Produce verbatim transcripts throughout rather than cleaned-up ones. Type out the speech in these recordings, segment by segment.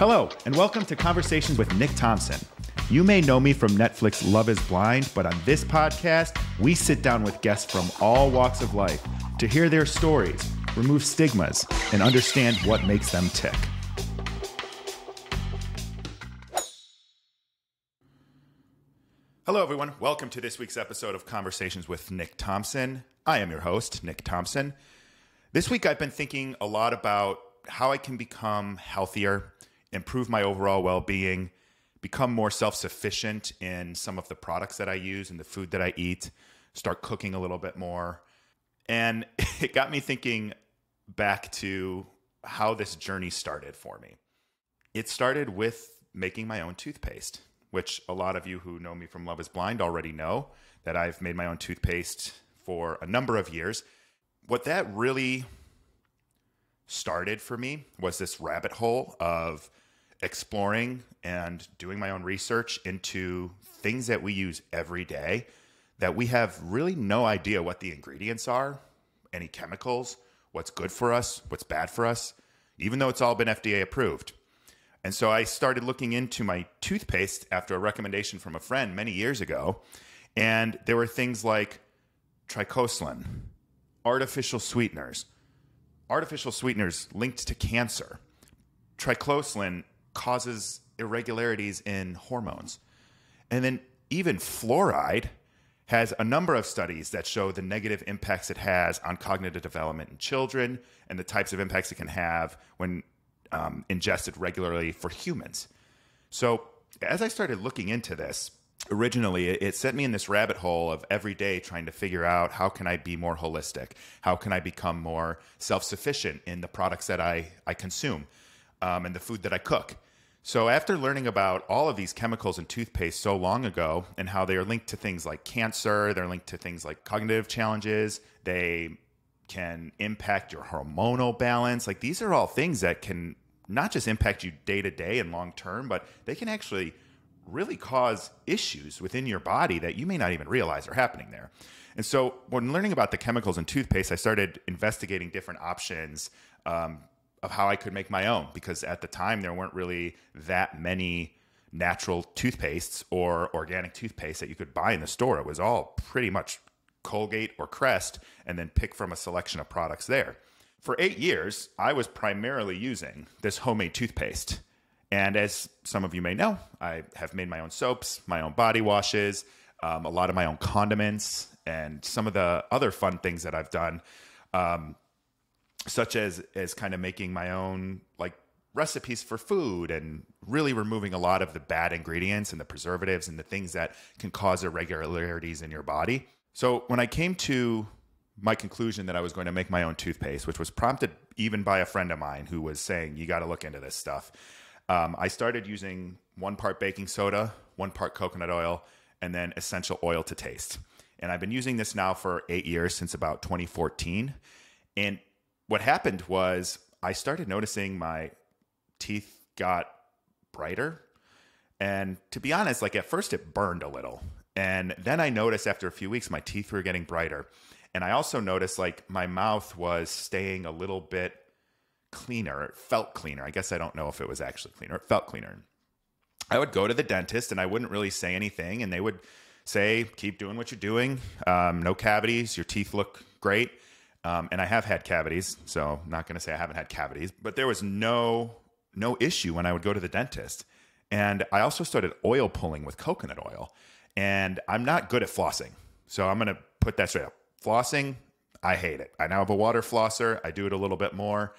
Hello, and welcome to Conversations with Nick Thompson. You may know me from Netflix Love is Blind, but on this podcast, we sit down with guests from all walks of life to hear their stories, remove stigmas, and understand what makes them tick. Hello, everyone. Welcome to this week's episode of Conversations with Nick Thompson. I am your host, Nick Thompson. This week, I've been thinking a lot about how I can become healthier, improve my overall well-being, become more self-sufficient in some of the products that I use and the food that I eat, start cooking a little bit more. And it got me thinking back to how this journey started for me. It started with making my own toothpaste, which a lot of you who know me from Love is Blind already know that I've made my own toothpaste for a number of years. What that really started for me was this rabbit hole of exploring and doing my own research into things that we use every day that we have really no idea what the ingredients are, any chemicals, what's good for us, what's bad for us, even though it's all been F D A approved. And so I started looking into my toothpaste after a recommendation from a friend many years ago, and there were things like tricosan, artificial sweeteners, artificial sweeteners linked to cancer. Triclosan causes irregularities in hormones. And then even fluoride has a number of studies that show the negative impacts it has on cognitive development in children and the types of impacts it can have when um, ingested regularly for humans. So as I started looking into this, originally it sent me in this rabbit hole of every day trying to figure out how can I be more holistic? How can I become more self-sufficient in the products that I, I consume? Um, and the food that I cook. So after learning about all of these chemicals in toothpaste so long ago and how they are linked to things like cancer, they're linked to things like cognitive challenges, they can impact your hormonal balance. Like these are all things that can not just impact you day to day and long term, but they can actually really cause issues within your body that you may not even realize are happening there. And so when learning about the chemicals in toothpaste, I started investigating different options, um, of how I could make my own, because at the time there weren't really that many natural toothpastes or organic toothpaste that you could buy in the store. It was all pretty much Colgate or Crest and then pick from a selection of products there. For eight years, I was primarily using this homemade toothpaste. And as some of you may know, I have made my own soaps, my own body washes, um, a lot of my own condiments, and some of the other fun things that I've done, um, such as, as kind of making my own like recipes for food and really removing a lot of the bad ingredients and the preservatives and the things that can cause irregularities in your body. So when I came to my conclusion that I was going to make my own toothpaste, which was prompted even by a friend of mine who was saying, you got to look into this stuff. Um, I started using one part baking soda, one part coconut oil, and then essential oil to taste. And I've been using this now for eight years since about twenty fourteen. And what happened was I started noticing my teeth got brighter. And to be honest, like at first it burned a little. And then I noticed after a few weeks, my teeth were getting brighter. And I also noticed like my mouth was staying a little bit cleaner. It felt cleaner. I guess I don't know if it was actually cleaner. It felt cleaner. I would go to the dentist and I wouldn't really say anything. And they would say, keep doing what you're doing. Um, no cavities. Your teeth look great. Um, and I have had cavities, so I'm not going to say I haven't had cavities, but there was no, no issue when I would go to the dentist. And I also started oil pulling with coconut oil, and I'm not good at flossing. So I'm going to put that straight up. Flossing, I hate it. I now have a water flosser. I do it a little bit more,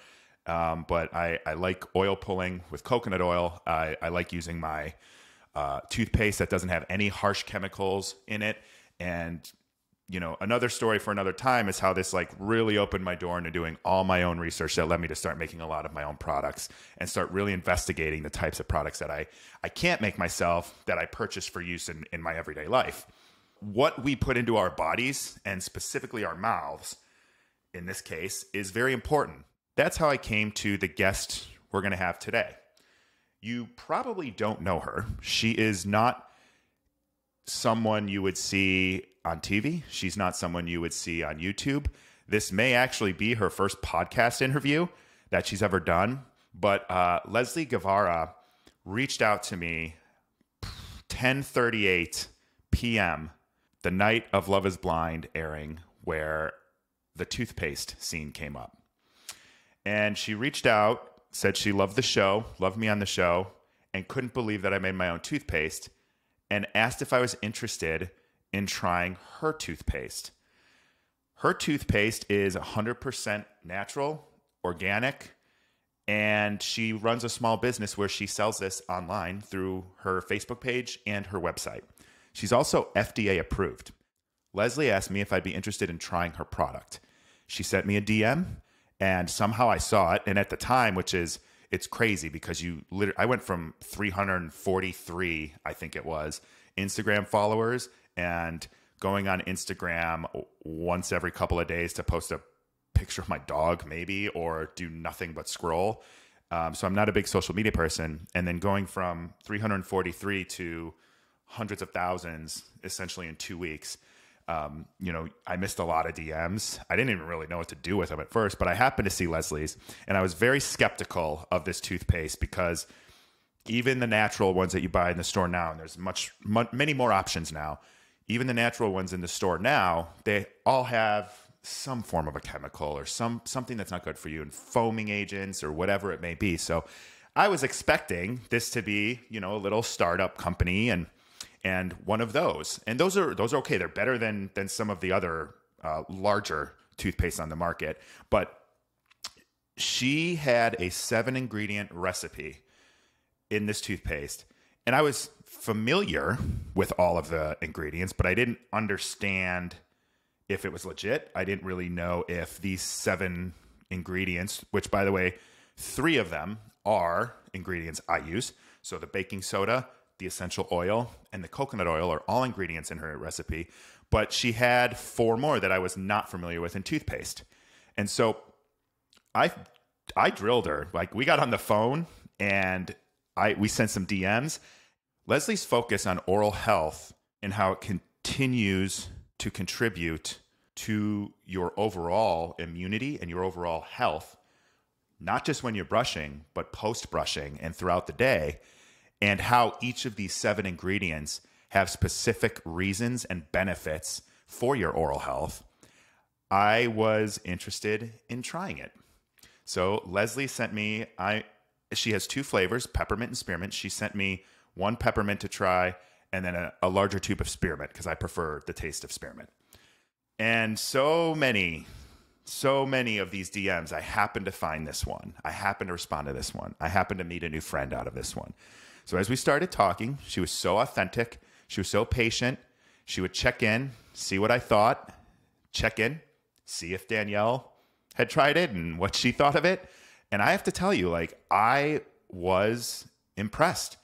um, but I, I like oil pulling with coconut oil. I, I like using my uh, toothpaste that doesn't have any harsh chemicals in it. And you know, another story for another time is how this like really opened my door into doing all my own research that led me to start making a lot of my own products and start really investigating the types of products that I, I can't make myself that I purchase for use in, in my everyday life. What we put into our bodies and specifically our mouths in this case is very important. That's how I came to the guest we're going to have today. You probably don't know her. She is not someone you would see on T V. She's not someone you would see on YouTube. This may actually be her first podcast interview that she's ever done. But uh, Leslie Guevara reached out to me ten thirty-eight p m the night of Love is Blind airing, where the toothpaste scene came up. And she reached out, said she loved the show, loved me on the show, and couldn't believe that I made my own toothpaste, and asked if I was interested in trying her toothpaste. Her toothpaste is one hundred percent natural, organic, and she runs a small business where she sells this online through her Facebook page and her website. She's also F D A approved. Leslie asked me if I'd be interested in trying her product. She sent me a D M, and somehow I saw it. And at the time, which is, it's crazy because you literally, I went from three hundred forty-three, I think it was, Instagram followers, and going on Instagram once every couple of days to post a picture of my dog maybe, or do nothing but scroll. Um, so I'm not a big social media person. And then going from three hundred forty-three to hundreds of thousands essentially in two weeks. Um, you know, I missed a lot of D Ms. I didn't even really know what to do with them at first, but I happened to see Leslie's, and I was very skeptical of this toothpaste because even the natural ones that you buy in the store now, and there's much, much many more options now, even the natural ones in the store now, they all have some form of a chemical or some something that's not good for you, and foaming agents or whatever it may be. So I was expecting this to be, you know, a little startup company, and and one of those. And those are those are okay. They're better than than some of the other uh, larger toothpaste on the market. But she had a seven ingredient recipe in this toothpaste. And I was familiar with all of the ingredients, but I didn't understand if it was legit. I didn't really know if these seven ingredients, which by the way, three of them are ingredients I use. So the baking soda, the essential oil, and the coconut oil are all ingredients in her recipe, but she had four more that I was not familiar with in toothpaste. And so I, I drilled her. Like, we got on the phone and I, we sent some D Ms. Leslie's focus on oral health and how it continues to contribute to your overall immunity and your overall health, not just when you're brushing, but post-brushing and throughout the day, and how each of these seven ingredients have specific reasons and benefits for your oral health, I was interested in trying it. So Leslie sent me, I, she has two flavors, peppermint and spearmint. She sent me one peppermint to try, and then a, a larger tube of spearmint, because I prefer the taste of spearmint. And so many, so many of these D Ms, I happened to find this one. I happened to respond to this one. I happened to meet a new friend out of this one. So as we started talking, she was so authentic. She was so patient. She would check in, see what I thought, check in, see if Danielle had tried it and what she thought of it. And I have to tell you, like, I was impressed.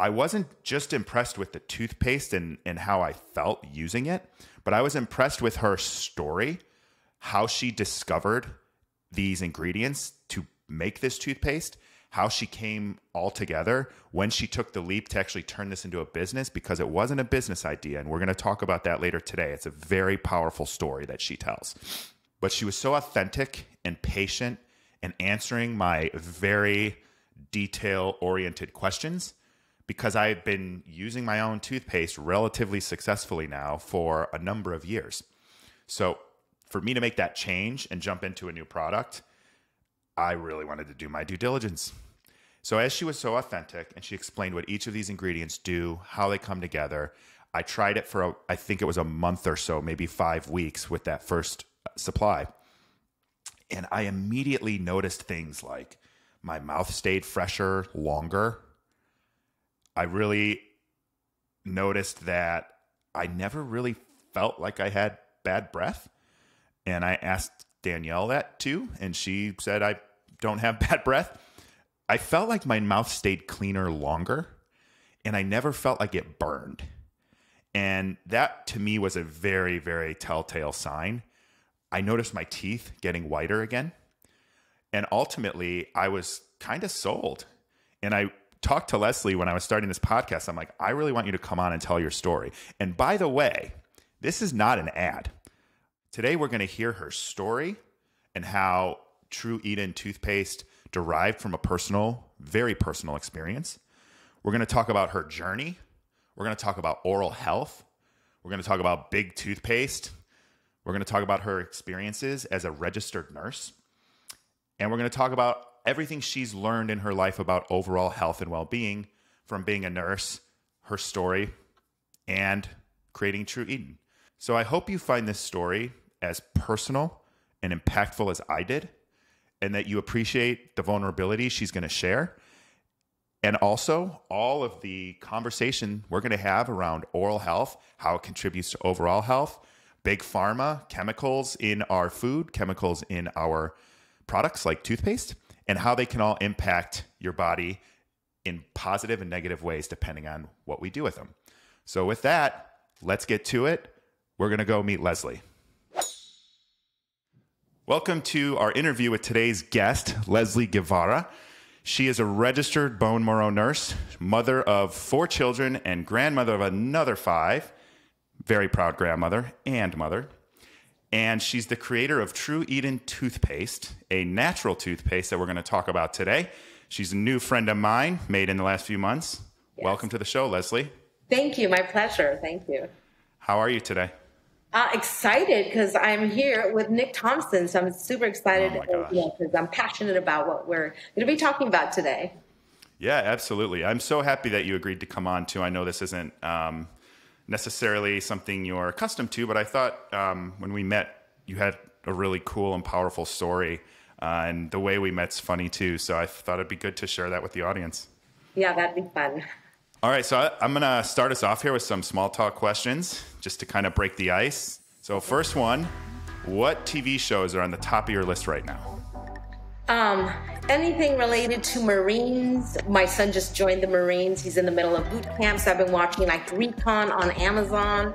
I wasn't just impressed with the toothpaste and, and how I felt using it, but I was impressed with her story, how she discovered these ingredients to make this toothpaste, how she came all together, when she took the leap to actually turn this into a business, because it wasn't a business idea. And we're going to talk about that later today. It's a very powerful story that she tells. But she was so authentic and patient and answering my very detail-oriented questions, because I've been using my own toothpaste relatively successfully now for a number of years. So for me to make that change and jump into a new product, I really wanted to do my due diligence. So as she was so authentic and she explained what each of these ingredients do, how they come together, I tried it for, a, I think it was a month or so, maybe five weeks with that first supply. And I immediately noticed things like my mouth stayed fresher, longer. I really noticed that I never really felt like I had bad breath. And I asked Danielle that too, and she said, I don't have bad breath. I felt like my mouth stayed cleaner longer, and I never felt like it burned. And that to me was a very, very telltale sign. I noticed my teeth getting whiter again. And ultimately, I was kind of sold. And I talked to Leslie when I was starting this podcast. I'm like, I really want you to come on and tell your story. And by the way, this is not an ad. Today, we're going to hear her story and how Tru-Eden toothpaste derived from a personal, very personal experience. We're going to talk about her journey. We're going to talk about oral health. We're going to talk about big toothpaste. We're going to talk about her experiences as a registered nurse. And we're going to talk about everything she's learned in her life about overall health and well-being from being a nurse, her story, and creating Tru-Eden. So I hope you find this story as personal and impactful as I did, and that you appreciate the vulnerability she's going to share. And also all of the conversation we're going to have around oral health, how it contributes to overall health, big pharma, chemicals in our food, chemicals in our products like toothpaste, and how they can all impact your body in positive and negative ways depending on what we do with them. So with that, let's get to it. We're going to go meet Leslie. Welcome to our interview with today's guest, Leslie Guevara. She is a registered bone marrow nurse, mother of four children, and grandmother of another five. Very proud grandmother and mother. And she's the creator of Tru-Eden toothpaste, a natural toothpaste that we're going to talk about today. She's a new friend of mine, made in the last few months. Yes. Welcome to the show, Leslie. Thank you. My pleasure. Thank you. How are you today? Uh, excited because I'm here with Nick Thompson, so I'm super excited because oh yeah, I'm passionate about what we're going to be talking about today. Yeah, absolutely. I'm so happy that you agreed to come on too. I know this isn't um, necessarily something you're accustomed to, but I thought um, when we met, you had a really cool and powerful story, uh, and the way we met's funny too. So I thought it'd be good to share that with the audience. Yeah, that'd be fun. All right, so I, I'm going to start us off here with some small talk questions just to kind of break the ice. So first one, what T V shows are on the top of your list right now? Um, anything related to Marines. My son just joined the Marines. He's in the middle of boot camp, so I've been watching like Recon on Amazon.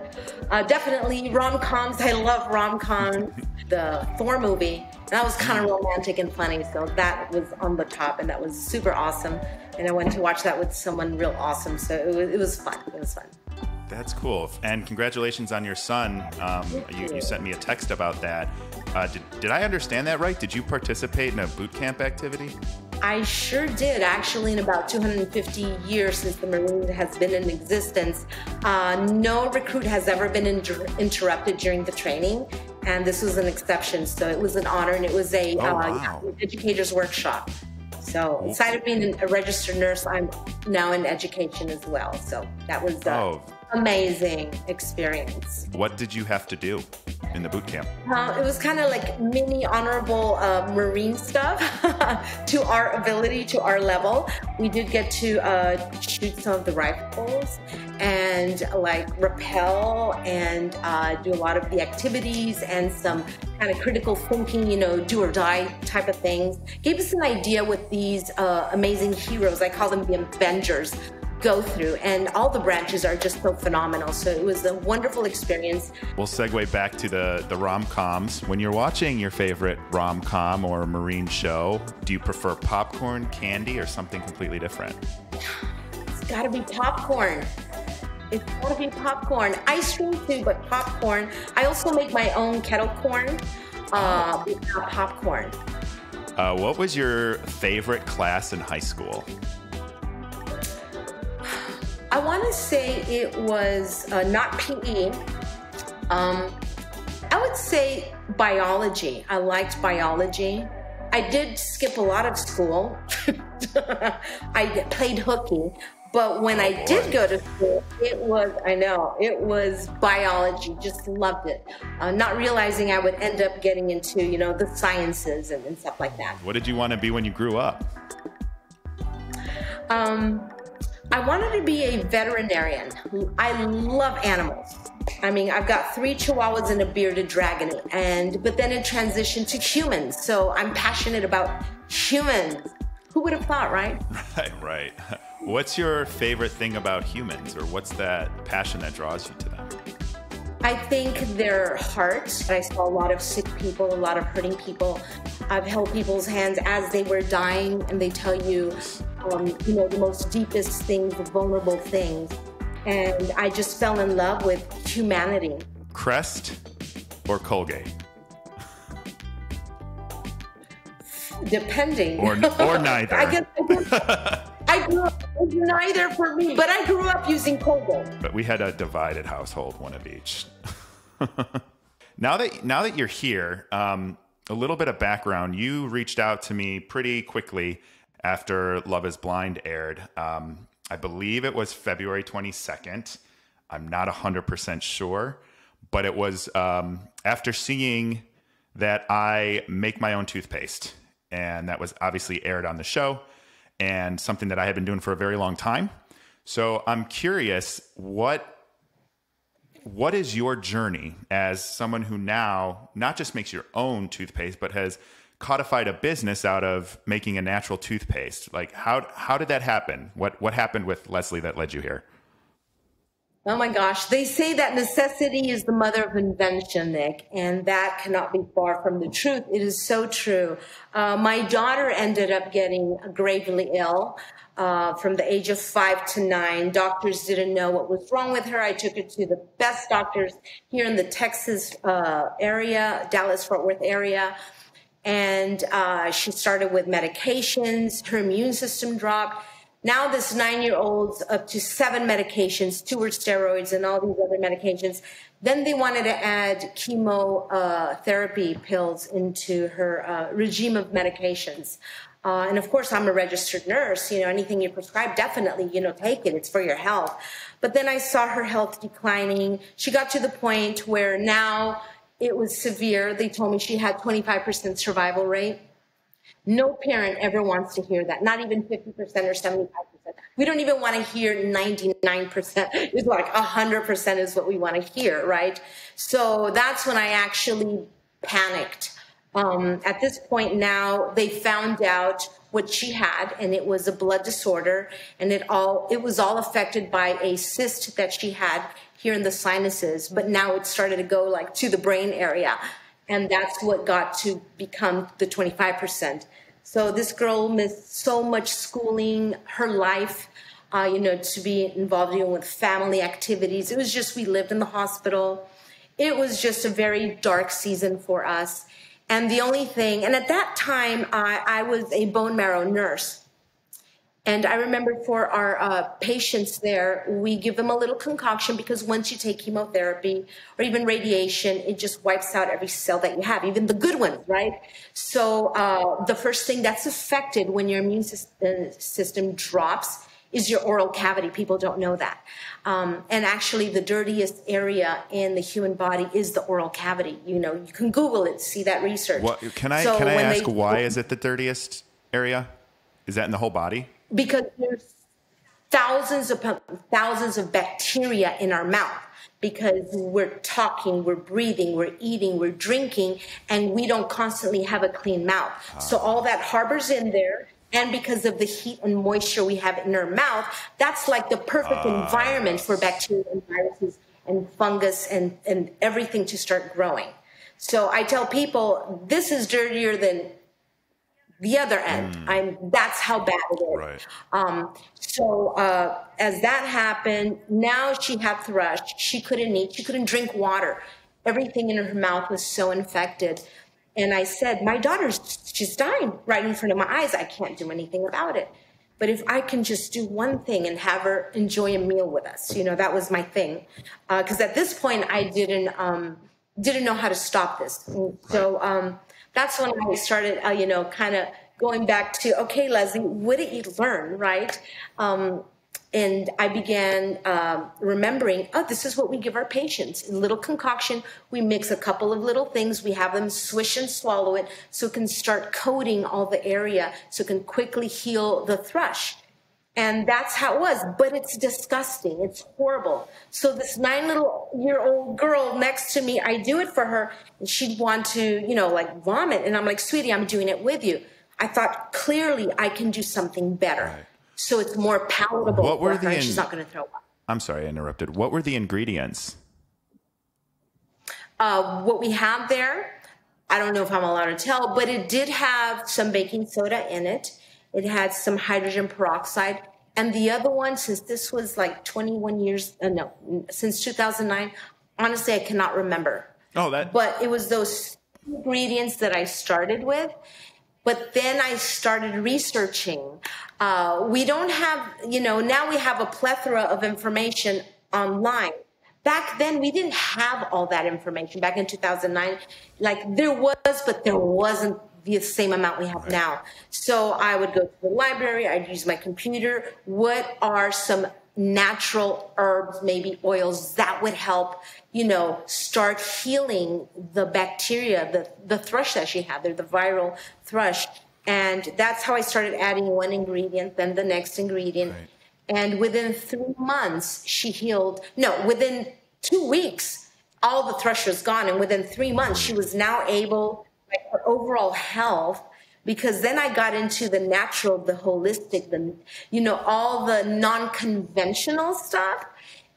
Uh, definitely rom-coms. I love rom-coms. The Thor movie. That was kind of romantic and funny, so that was on the top, and that was super awesome. And I went to watch that with someone real awesome, so it was, it was fun. It was fun. That's cool, and congratulations on your son. Um, you, you sent me a text about that. Uh, did, did I understand that right? Did you participate in a boot camp activity? I sure did. Actually, in about two hundred fifty years since the Marine has been in existence, uh, no recruit has ever been inter interrupted during the training. And this was an exception, so it was an honor, and it was a oh, uh, wow. yeah, educator's workshop. So cool. Inside of being a registered nurse, I'm now in education as well. So that was an oh. amazing experience. What did you have to do in the boot camp? Uh, it was kind of like mini honorable uh, Marine stuff to our ability, to our level. We did get to uh, shoot some of the rifles and like rappel and uh, do a lot of the activities and some kind of critical thinking, you know, do or die type of things. Gave us an idea what these uh, amazing heroes, I call them the Avengers, go through, and all the branches are just so phenomenal. So it was a wonderful experience. We'll segue back to the, the rom-coms. When you're watching your favorite rom-com or Marine show, do you prefer popcorn, candy, or something completely different? It's gotta be popcorn. It's gotta be popcorn. Ice cream too, but popcorn. I also make my own kettle corn, uh, without popcorn. Uh, what was your favorite class in high school? I want to say it was uh, not P E. Um, I would say biology. I liked biology. I did skip a lot of school. I played hooky. But when oh, I boy. did go to school, it was, I know, it was biology. Just loved it. Uh, not realizing I would end up getting into, you know, the sciences and, and stuff like that. What did you want to be when you grew up? Um... I wanted to be a veterinarian. I love animals. I mean, I've got three chihuahuas and a bearded dragon, and but then it transitioned to humans. So I'm passionate about humans. Who would have thought, right? Right, right. What's your favorite thing about humans, or what's that passion that draws you to them? I think their hearts. I saw a lot of sick people, a lot of hurting people. I've held people's hands as they were dying, and they tell you, Um, you know, the most deepest things, the vulnerable things. And I just fell in love with humanity. Crest or Colgate? depending. Or, or neither. I guess I grew, I grew up, it was neither for me, but I grew up using Colgate. But we had a divided household, one of each. Now that, now that you're here, um, a little bit of background. You reached out to me pretty quickly after Love is Blind aired. Um, I believe it was February twenty-second. I'm not one hundred percent sure, but it was um, after seeing that I make my own toothpaste. And that was obviously aired on the show and something that I had been doing for a very long time. So I'm curious, what what is your journey as someone who now not just makes your own toothpaste, but has codified a business out of making a natural toothpaste? Like, how how did that happen? What what happened with Leslie that led you here? Oh my gosh, they say that necessity is the mother of invention, Nick, and that cannot be far from the truth. It is so true. Uh, my daughter ended up getting gravely ill uh, from the age of five to nine. Doctors didn't know what was wrong with her. I took her to the best doctors here in the Texas uh, area, Dallas-Fort Worth area. And uh, she started with medications. Her immune system dropped. Now this nine-year-old's up to seven medications, two were steroids and all these other medications. Then they wanted to add chemo uh, therapy pills into her uh, regime of medications. Uh, and of course, I'm a registered nurse. You know, anything you prescribe, definitely, you know, take it. It's for your health. But then I saw her health declining. She got to the point where now it was severe. They told me she had twenty-five percent survival rate. No parent ever wants to hear that, not even fifty percent or seventy-five percent. We don't even want to hear ninety-nine percent. It's like one hundred percent is what we want to hear, right? So that's when I actually panicked. Um, at this point now, they found out what she had, and it was a blood disorder, and it all it was all affected by a cyst that she had here in the sinuses, but now it started to go like to the brain area. And that's what got to become the twenty-five percent. So this girl missed so much schooling, her life, uh, you know, to be involved in with family activities. It was just, we lived in the hospital. It was just a very dark season for us. And the only thing, and at that time, I, I was a bone marrow nurse. And I remember for our uh, patients there, we give them a little concoction because once you take chemotherapy or even radiation, it just wipes out every cell that you have, even the good ones, right? So uh, the first thing that's affected when your immune system drops is your oral cavity. People don't know that. Um, and actually the dirtiest area in the human body is the oral cavity. You know, you can Google it, see that research. What, can I, so can I ask they, why is it the dirtiest area? Is that in the whole body? Because there's thousands upon thousands of bacteria in our mouth because we're talking, we're breathing, we're eating, we're drinking, and we don't constantly have a clean mouth. Ah. So all that harbors in there, and because of the heat and moisture we have in our mouth, that's like the perfect ah. environment for bacteria and viruses and fungus and, and everything to start growing. So I tell people, this is dirtier than the other end. Mm. I'm, that's how bad it is. Right. Um, so uh, as that happened, now she had thrush. She couldn't eat. She couldn't drink water. Everything in her mouth was so infected. And I said, my daughter's, she's dying right in front of my eyes. I can't do anything about it. But if I can just do one thing and have her enjoy a meal with us, you know, that was my thing. Because uh, at this point, I didn't, um, didn't know how to stop this. And so... Um, That's when I started, uh, you know, kind of going back to, okay, Leslie, what did you learn, right? Um, and I began um, remembering, oh, this is what we give our patients. A little concoction, we mix a couple of little things, we have them swish and swallow it so it can start coating all the area so it can quickly heal the thrush. And that's how it was, but it's disgusting, it's horrible. So this nine little year old girl next to me, I do it for her, and she'd want to, you know, like vomit. And I'm like, sweetie, I'm doing it with you. I thought clearly I can do something better. Right. So it's more palatable what for were her, the she's not gonna throw up. I'm sorry, I interrupted. What were the ingredients? Uh, what we have there, I don't know if I'm allowed to tell, but it did have some baking soda in it. It had some hydrogen peroxide. And the other one, since this was like twenty-one years, uh, no, since two thousand nine, honestly, I cannot remember. Oh, that. But it was those ingredients that I started with. But then I started researching. Uh, we don't have, you know, now we have a plethora of information online. Back then, we didn't have all that information. Back in two thousand nine, like there was, but there wasn't the same amount we have now. So I would go to the library. I'd use my computer. What are some natural herbs, maybe oils that would help, you know, start healing the bacteria, the, the thrush that she had there, the viral thrush. And that's how I started adding one ingredient, then the next ingredient. Right. And within three months, she healed. No, within two weeks, all the thrush was gone. And within three months, she was now able, like, her overall health, because then I got into the natural, the holistic, the, you know, all the non-conventional stuff.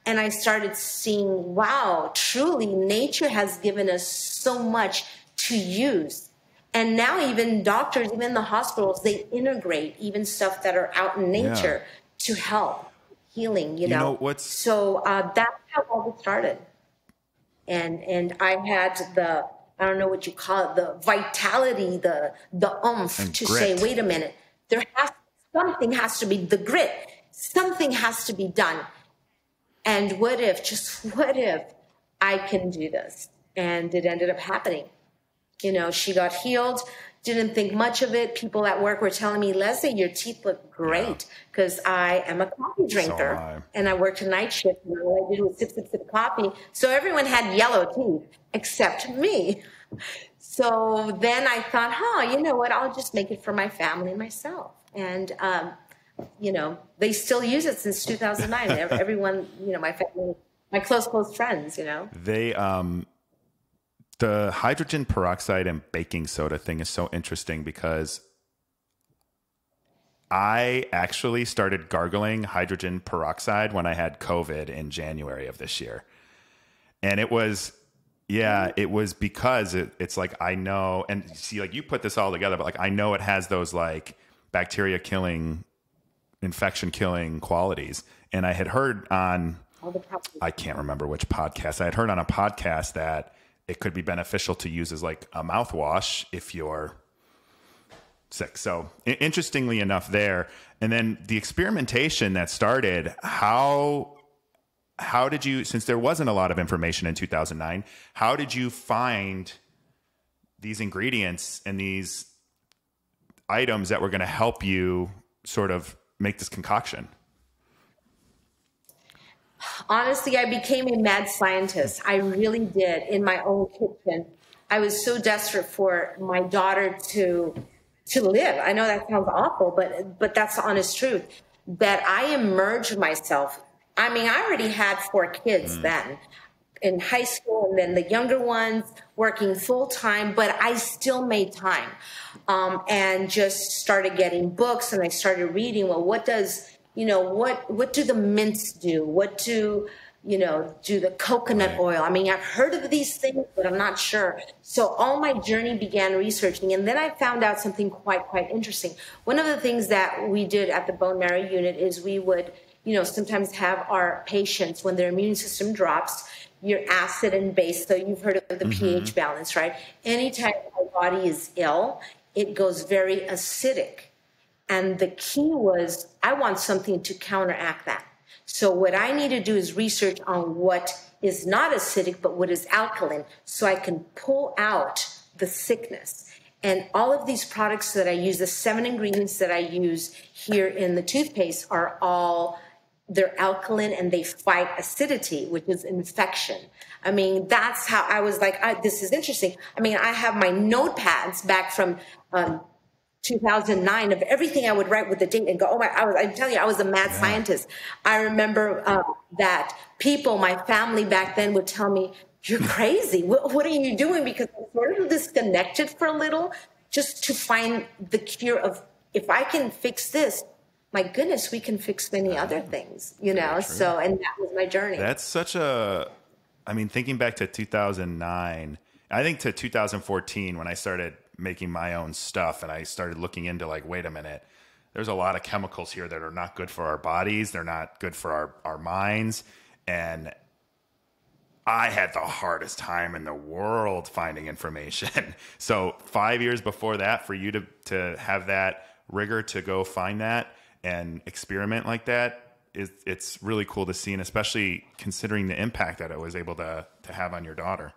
And I started seeing, wow, truly nature has given us so much to use. And now even doctors, even the hospitals, they integrate even stuff that are out in nature. Yeah. To help healing, you know, you know what's... so uh, that's how all this started. And and I had the, I don't know what you call it, the vitality, the the oomph and to grit. Say, wait a minute, there has something has to be the grit, something has to be done. And what if, just what if I can do this? And it ended up happening. You know, she got healed. Didn't think much of it. People at work were telling me, Leslie, your teeth look great, because yeah. I am a coffee drinker. So I. And I worked a night shift, and all I did was sip, sip, sip coffee. So everyone had yellow teeth except me. So then I thought, huh, you know what? I'll just make it for my family and myself. And, um, you know, they still use it since two thousand nine. Everyone, you know, my family, my close, close friends, you know. They... um. The hydrogen peroxide and baking soda thing is so interesting, because I actually started gargling hydrogen peroxide when I had COVID in January of this year. And it was, yeah, it was because it, it's like, I know, and see, like you put this all together, but like, I know it has those like bacteria killing, infection killing qualities. And I had heard on, I can't remember which podcast, I had heard on a podcast that it could be beneficial to use as like a mouthwash if you're sick. So interestingly enough there, and then the experimentation that started, how, how did you, since there wasn't a lot of information in two thousand nine, how did you find these ingredients and these items that were going to help you sort of make this concoction? Honestly, I became a mad scientist. I really did, in my own kitchen. I was so desperate for my daughter to to live. I know that sounds awful, but but that's the honest truth, that I immersed myself. I mean, I already had four kids mm. then in high school, and then the younger ones working full time, but I still made time um, and just started getting books, and I started reading, well, what does... You know, what, what do the mints do? What do, you know, do the coconut oil? I mean, I've heard of these things, but I'm not sure. So all my journey began researching. And then I found out something quite, quite interesting. One of the things that we did at the bone marrow unit is we would, you know, sometimes have our patients, when their immune system drops, your acid and base. So you've heard of the mm-hmm. pH balance, right? Anytime our body is ill, it goes very acidic. And the key was, I want something to counteract that. So what I need to do is research on what is not acidic, but what is alkaline, so I can pull out the sickness. And all of these products that I use, the seven ingredients that I use here in the toothpaste are all, they're alkaline and they fight acidity, which is infection. I mean, that's how I was like, I, this is interesting. I mean, I have my notepads back from... Um, two thousand nine of everything I would write with the date and go, oh my, I was, I'm telling you, I was a mad yeah. scientist. I remember uh, that people, my family back then would tell me, you're crazy. What, what are you doing? Because I sort of disconnected for a little just to find the cure of, if I can fix this, my goodness, we can fix many other things, you know? So, and that was my journey. That's such a, I mean, thinking back to two thousand nine, I think to two thousand fourteen when I started making my own stuff and I started looking into like, wait a minute, there's a lot of chemicals here that are not good for our bodies. They're not good for our, our minds. And I had the hardest time in the world finding information. So five years before that, for you to, to have that rigor to go find that and experiment like that, is, it's really cool to see, and especially considering the impact that it was able to, to have on your daughter.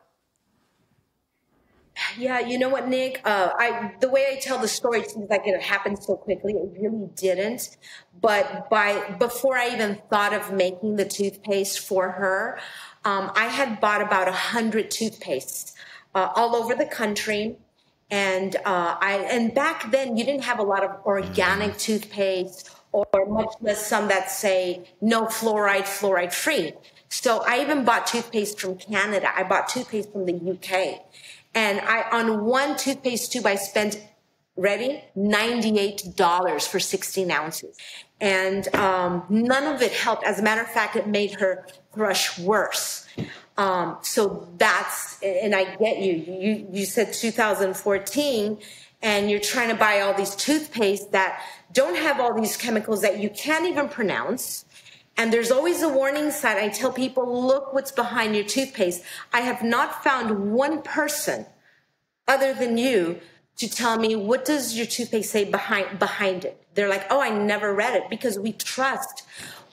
Yeah, you know what, Nick? Uh, I the way I tell the story it seems like it happened so quickly. It really didn't. But by before I even thought of making the toothpaste for her, um, I had bought about a hundred toothpastes uh, all over the country, and uh, I and back then you didn't have a lot of organic toothpaste, or much less some that say no fluoride, fluoride free. So I even bought toothpaste from Canada. I bought toothpaste from the U K. And I, on one toothpaste tube, I spent, ready, ninety-eight dollars for sixteen ounces. And um, none of it helped. As a matter of fact, it made her thrush worse. Um, so that's, and I get you. You, you said two thousand fourteen, and you're trying to buy all these toothpastes that don't have all these chemicals that you can't even pronounce. And there's always a warning sign. I tell people, look what's behind your toothpaste. I have not found one person other than you to tell me, what does your toothpaste say behind behind it? They're like, oh, I never read it, because we trust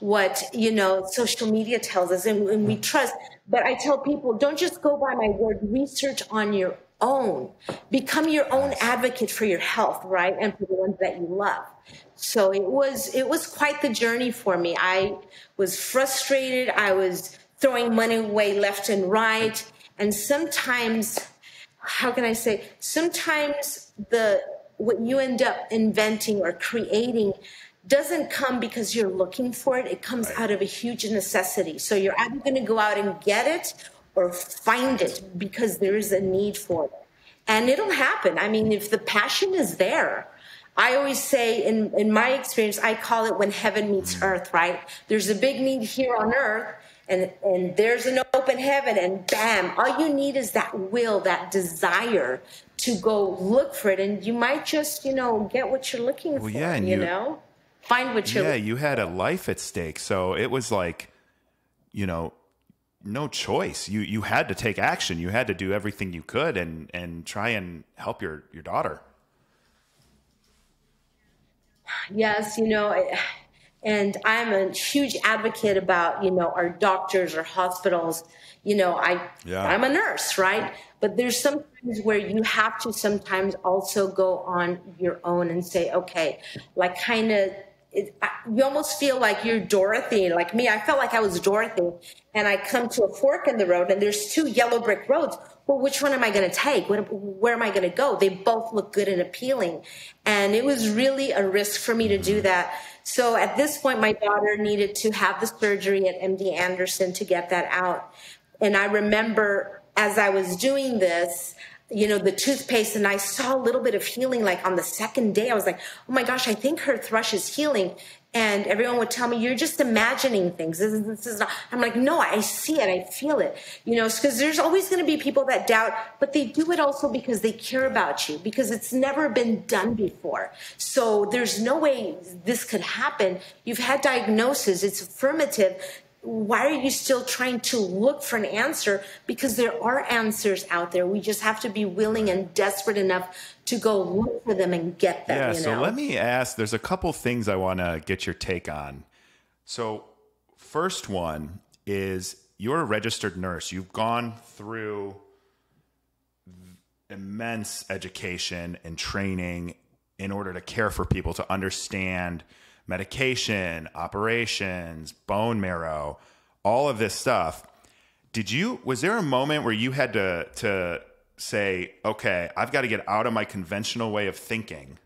what, you know, social media tells us, and, and we trust. But I tell people, don't just go by my word, research on your own. Become your own advocate for your health, right? And for the ones that you love. So it was it was quite the journey for me. I was frustrated. I was throwing money away left and right. And sometimes, how can I say, sometimes the what you end up inventing or creating doesn't come because you're looking for it. It comes out of a huge necessity. So you're either going to go out and get it or find it because there is a need for it. And it'll happen. I mean, if the passion is there. I always say, in, in my experience, I call it when heaven meets earth, right? There's a big need here on earth, and, and there's an open heaven, and bam, all you need is that will, that desire to go look for it. And you might just, you know, get what you're looking well, for, yeah, and you, you know? Find what you're looking for. Yeah, you had a life at stake. So it was like, you know, no choice. You, you had to take action. You had to do everything you could and, and try and help your, your daughter. Yes, you know, and I'm a huge advocate about, you know, our doctors or hospitals. You know, I, yeah. I'm a nurse, right? But there's sometimes where you have to sometimes also go on your own and say, okay, like kind of, you almost feel like you're Dorothy. Like me, I felt like I was Dorothy. And I come to a fork in the road and there's two yellow brick roads. Well, which one am I going to take? What, where am I going to go? They both look good and appealing. And it was really a risk for me to do that. So at this point, my daughter needed to have the surgery at M D Anderson to get that out. And I remember as I was doing this, you know, the toothpaste, and I saw a little bit of healing. Like on the second day, I was like, oh my gosh, I think her thrush is healing. And everyone would tell me, you're just imagining things. This is, this is not. I'm like, no, I see it. I feel it. You know, because there's always going to be people that doubt, but they do it also because they care about you, because it's never been done before. So there's no way this could happen. You've had diagnosis. It's affirmative. Why are you still trying to look for an answer? Because there are answers out there. We just have to be willing and desperate enough to go look for them and get them. Yeah, you know? So let me ask, there's a couple things I want to get your take on. So first one is, you're a registered nurse. You've gone through immense education and training in order to care for people, to understand medication, operations, bone marrow, all of this stuff. Did you, was there a moment where you had to, to say, okay, I've got to get out of my conventional way of thinking?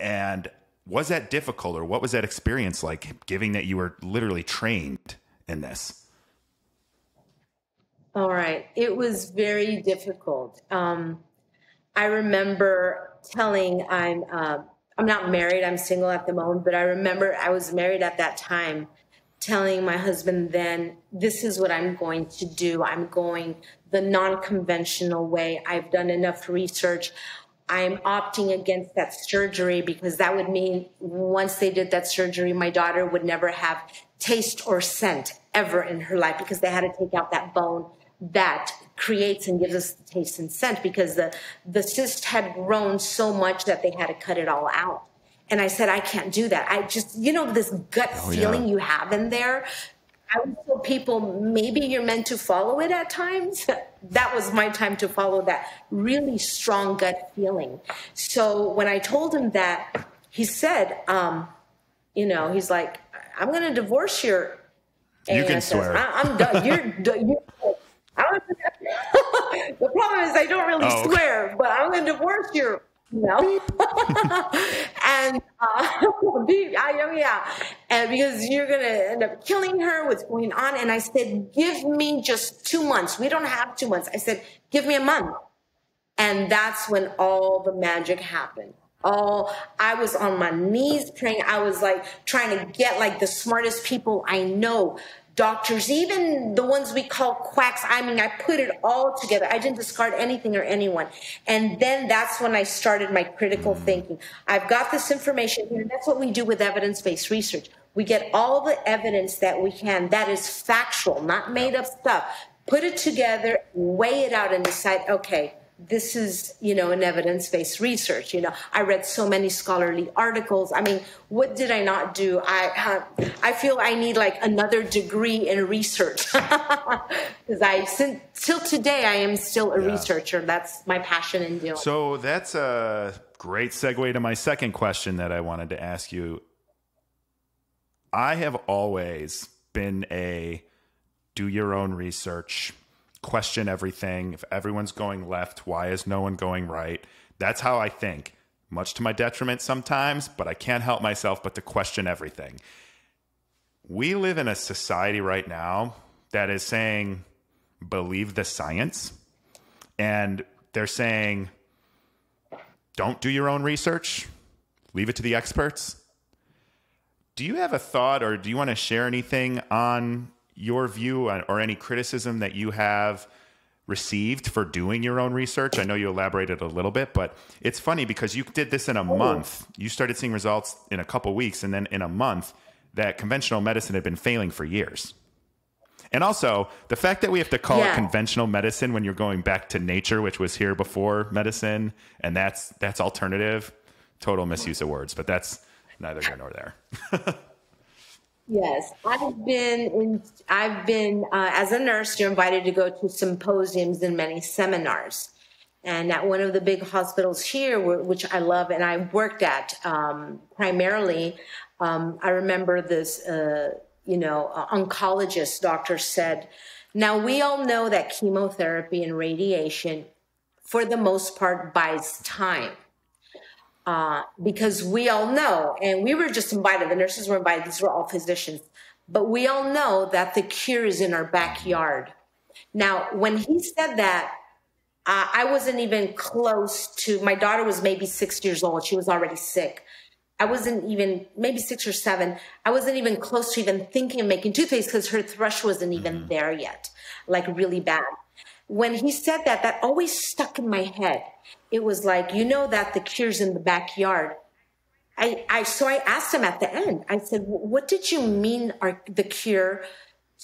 And was that difficult, or what was that experience like, given that you were literally trained in this? All right. It was very difficult. Um, I remember telling, I'm, uh, I'm not married, I'm single at the moment, but I remember I was married at that time, telling my husband then, this is what I'm going to do. I'm going the non-conventional way. I've done enough research. I'm opting against that surgery because that would mean once they did that surgery, my daughter would never have taste or scent ever in her life, because they had to take out that bone that creates and gives us the taste and scent, because the, the cyst had grown so much that they had to cut it all out. And I said, I can't do that. I just, you know, this gut oh, feeling yeah. you have in there. I would tell people, maybe you're meant to follow it at times. That was my time to follow that really strong gut feeling. So when I told him that, he said, um, you know, he's like, I'm going to divorce your ass. You can swear. I, I'm done. You're, you're I don't the problem is I don't really oh, swear, okay. but I'm going to divorce you. You know? and, uh, yeah. And because you're going to end up killing her, what's going on? And I said, give me just two months. We don't have two months. I said, give me a month. And that's when all the magic happened. All I was on my knees praying. I was like trying to get like the smartest people I know. Doctors, even the ones we call quacks. I mean, I put it all together. I didn't discard anything or anyone. And then that's when I started my critical thinking. I've got this information here. That's what we do with evidence-based research. We get all the evidence that we can that is factual, not made up stuff. Put it together, weigh it out, and decide, okay, this is, you know, an evidence-based research. You know, I read so many scholarly articles. I mean, what did I not do? I uh, I feel I need like another degree in research because I since till today I am still a yeah. researcher. That's my passion and deal. So that's a great segue to my second question that I wanted to ask you. I have always been a do your own research. Question everything. If everyone's going left, why is no one going right? That's how I think, much to my detriment sometimes, but I can't help myself but to question everything. We live in a society right now that is saying, believe the science. And they're saying, don't do your own research. Leave it to the experts. Do you have a thought or do you want to share anything on your view on, or any criticism that you have received for doing your own research? I know you elaborated a little bit, but it's funny because you did this in a month. You started seeing results in a couple weeks and then in a month that conventional medicine had been failing for years. And also the fact that we have to call yeah. it conventional medicine when you're going back to nature, which was here before medicine, and that's that's alternative, total misuse of words, but that's neither here nor there. Yes, I've been, in, I've been uh, as a nurse, you're invited to go to symposiums and many seminars. And at one of the big hospitals here, which I love and I worked at um, primarily, um, I remember this, uh, you know, uh, oncologist doctor said, now we all know that chemotherapy and radiation, for the most part, buys time. Uh, because we all know, and we were just invited, the nurses were invited, these were all physicians, but we all know that the cure is in our backyard. Now, when he said that, uh, I wasn't even close to, my daughter was maybe six years old. She was already sick. I wasn't even, maybe six or seven. I wasn't even close to even thinking of making toothpaste because her thrush wasn't even mm-hmm. there yet, like really bad. When he said that, that always stuck in my head. It was like, you know that the cure's in the backyard. I, I so I asked him at the end, I said, what did you mean are the cure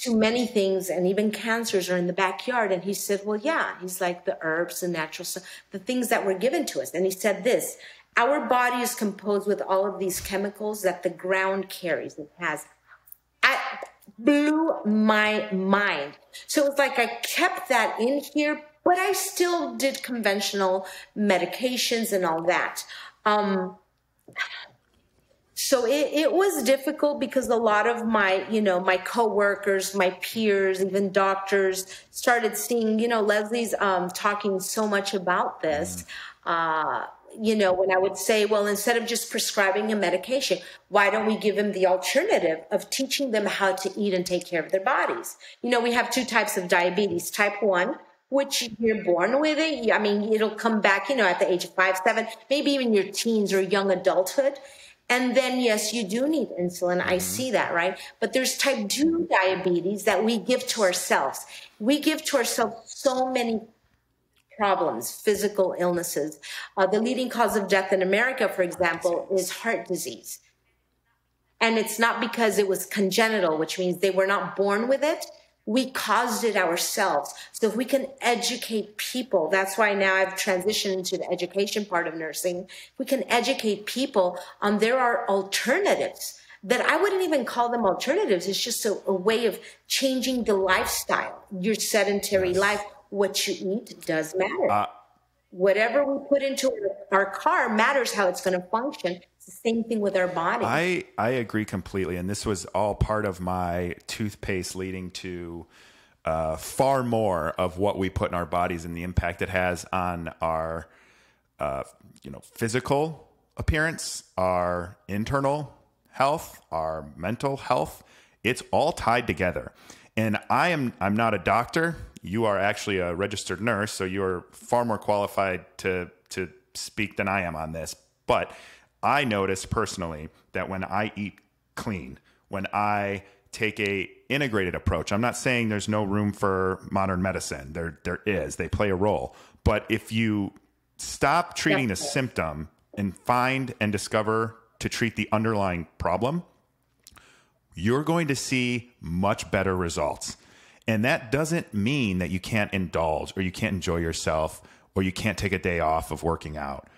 to many things and even cancers are in the backyard? And he said, well, yeah. He's like the herbs, the natural stuff, the things that were given to us. And he said this, our body is composed with all of these chemicals that the ground carries. It has. I, blew my mind. So it was like I kept that in here, but I still did conventional medications and all that. Um, so it, it was difficult because a lot of my, you know, my coworkers, my peers, even doctors started seeing, you know, Leslie's um, talking so much about this. Uh, you know, when I would say, well, instead of just prescribing a medication, why don't we give them the alternative of teaching them how to eat and take care of their bodies? You know, we have two types of diabetes, type one, which you're born with it. I mean, it'll come back, you know, at the age of five, seven, maybe even your teens or young adulthood. And then, yes, you do need insulin. I see that, right? But there's type two diabetes that we give to ourselves. We give to ourselves so many problems, physical illnesses. Uh, the leading cause of death in America, for example, is heart disease. And it's not because it was congenital, which means they were not born with it. We caused it ourselves. So if we can educate people, that's why now I've transitioned to the education part of nursing. If we can educate people on there are alternatives that I wouldn't even call them alternatives. It's just a, a way of changing the lifestyle. Your sedentary yes. life, what you eat does matter. Uh, Whatever we put into our car matters how it's going to function. Same thing with our body. I, I agree completely. And this was all part of my toothpaste leading to uh, far more of what we put in our bodies and the impact it has on our, uh, you know, physical appearance, our internal health, our mental health. It's all tied together. And I am, I'm not a doctor. You are actually a registered nurse, so you're far more qualified to, to speak than I am on this. But I noticed personally that when I eat clean, when I take a integrated approach, I'm not saying there's no room for modern medicine. There, there is, they play a role. But if you stop treating the symptom and find and discover to treat the underlying problem, you're going to see much better results. And that doesn't mean that you can't indulge or you can't enjoy yourself or you can't take a day off of working out.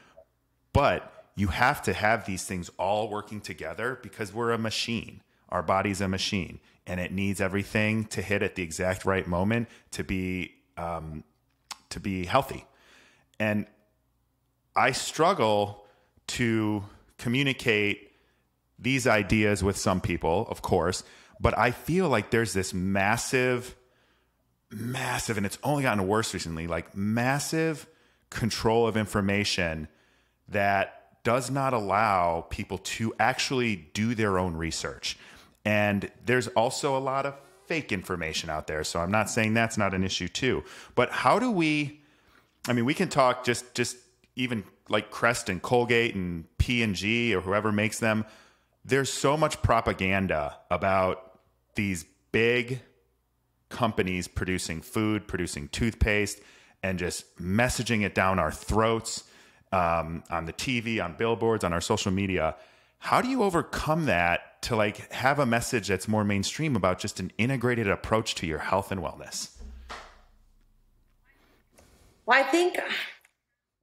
But you have to have these things all working together because we're a machine. Our body's a machine and it needs everything to hit at the exact right moment to be, um, to be healthy. And I struggle to communicate these ideas with some people, of course, but I feel like there's this massive, massive, and it's only gotten worse recently, like massive control of information that does not allow people to actually do their own research. And there's also a lot of fake information out there. So I'm not saying that's not an issue too, but how do we, I mean, we can talk just, just even like Crest and Colgate and P and G or whoever makes them. There's so much propaganda about these big companies producing food, producing toothpaste, and just messaging it down our throats. Um, on the T V, on billboards, on our social media. How do you overcome that to like have a message that's more mainstream about just an integrated approach to your health and wellness? Well, I think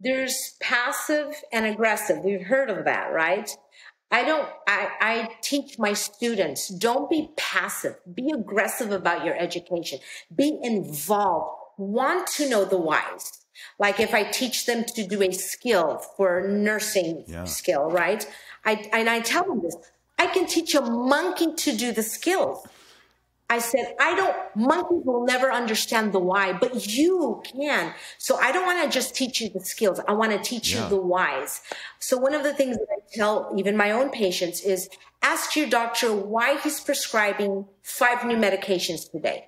there's passive and aggressive. We've heard of that, right? I don't, I, I teach my students, don't be passive, be aggressive about your education, be involved, want to know the whys. Like if I teach them to do a skill for nursing yeah. skill, right? I, and I tell them this, I can teach a monkey to do the skills. I said, I don't, monkeys will never understand the why, but you can. So I don't want to just teach you the skills. I want to teach yeah. you the whys. So one of the things that I tell even my own patients is ask your doctor why he's prescribing five new medications today.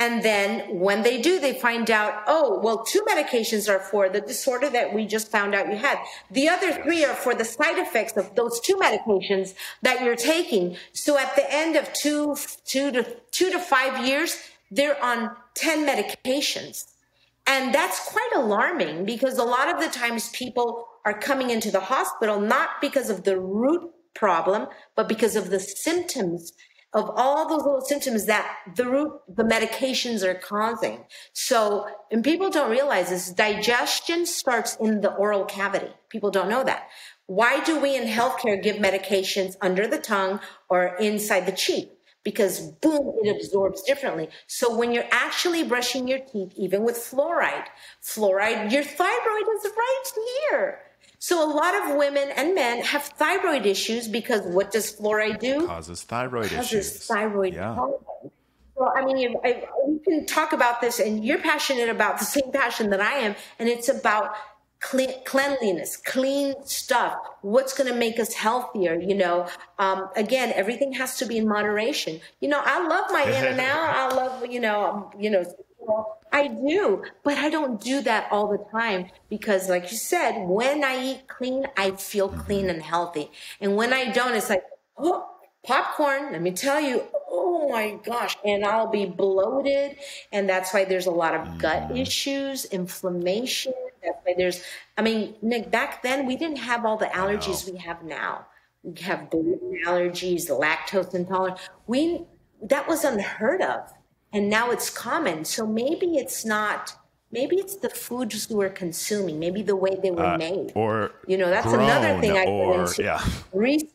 And then when they do, they find out, oh, well, two medications are for the disorder that we just found out you had. The other three are for the side effects of those two medications that you're taking. So at the end of two, two to two to five years, they're on ten medications. And that's quite alarming because a lot of the times people are coming into the hospital, not because of the root problem, but because of the symptoms of all those little symptoms that the root, the medications are causing. So, and people don't realize this, digestion starts in the oral cavity. People don't know that. Why do we in healthcare give medications under the tongue or inside the cheek? Because boom, it absorbs differently. So when you're actually brushing your teeth, even with fluoride, fluoride, your thyroid is right here. So a lot of women and men have thyroid issues because what does fluoride do? It causes thyroid issues. Causes thyroid yeah. problems. Well, I mean, if, if we can talk about this, and you're passionate about the same passion that I am, and it's about clean, cleanliness, clean stuff. What's going to make us healthier? You know, um, again, everything has to be in moderation. You know, I love my in and out. I love, you know, you know. I do, but I don't do that all the time because like you said, when I eat clean, I feel clean and healthy. And when I don't, it's like, oh, popcorn, let me tell you, oh my gosh, and I'll be bloated. And that's why there's a lot of gut issues, inflammation. That's why there's, I mean, Nick, back then we didn't have all the allergies wow. we have now. have gluten allergies, lactose intolerance. We, that was unheard of. And now it's common. So maybe it's not, maybe it's the foods we were consuming, maybe the way they were uh, made. Or, you know, that's another thing I or, get into. Yeah. Research.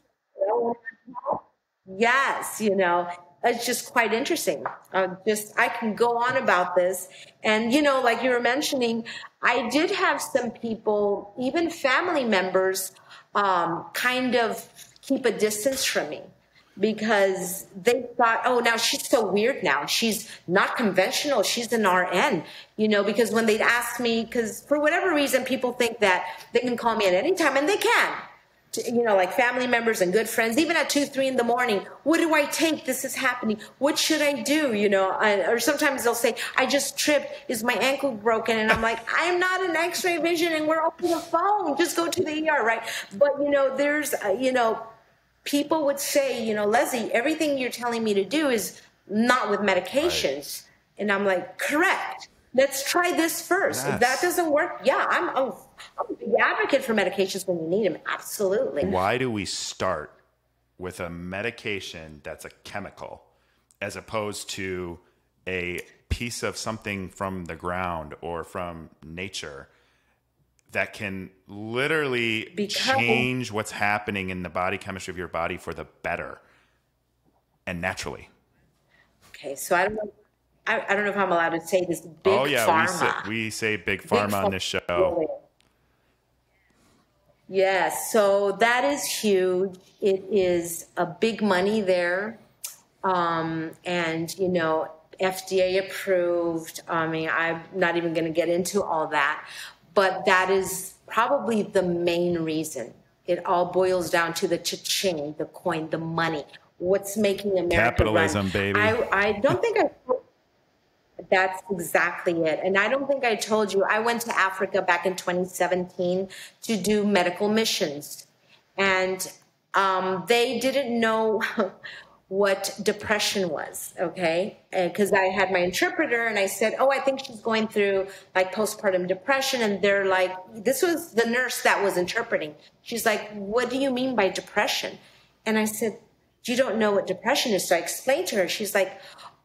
Yes, you know, it's just quite interesting. Uh, just, I can go on about this. And, you know, like you were mentioning, I did have some people, even family members, um, kind of keep a distance from me because they thought, oh, now she's so weird now. She's not conventional. She's an R N, you know, because when they'd ask me, because for whatever reason, people think that they can call me at any time, and they can. You know, like family members and good friends, even at two, three in the morning, what do I take? This is happening. What should I do? You know, I, or sometimes they'll say, I just tripped. Is my ankle broken? And I'm like, I'm not an x-ray vision and we're over the phone. Just go to the E R, right? But, you know, there's, uh, you know, people would say, you know, Leslie, everything you're telling me to do is not with medications. Right. And I'm like, correct. Let's try this first. Yes. If that doesn't work, yeah, I'm a, I'm a big advocate for medications when you need them. Absolutely. Why do we start with a medication that's a chemical as opposed to a piece of something from the ground or from nature that can literally because change what's happening in the body chemistry of your body for the better and naturally? Okay, so I don't know. I, I don't know if I'm allowed to say this. Big oh, yeah, pharma. We say, we say big pharma big on this show. Yes. So that is huge. It is a big money there. Um, and, you know, F D A approved. I mean, I'm not even going to get into all that. But that is probably the main reason. It all boils down to the cha-ching, the coin, the money. What's making America capitalism, run. Baby. I, I don't think I... That's exactly it. And I don't think I told you, I went to Africa back in twenty seventeen to do medical missions. And um, they didn't know what depression was, okay? Because I had my interpreter and I said, oh, I think she's going through like postpartum depression. And they're like, this was the nurse that was interpreting. She's like, what do you mean by depression? And I said, you don't know what depression is. So I explained to her, she's like,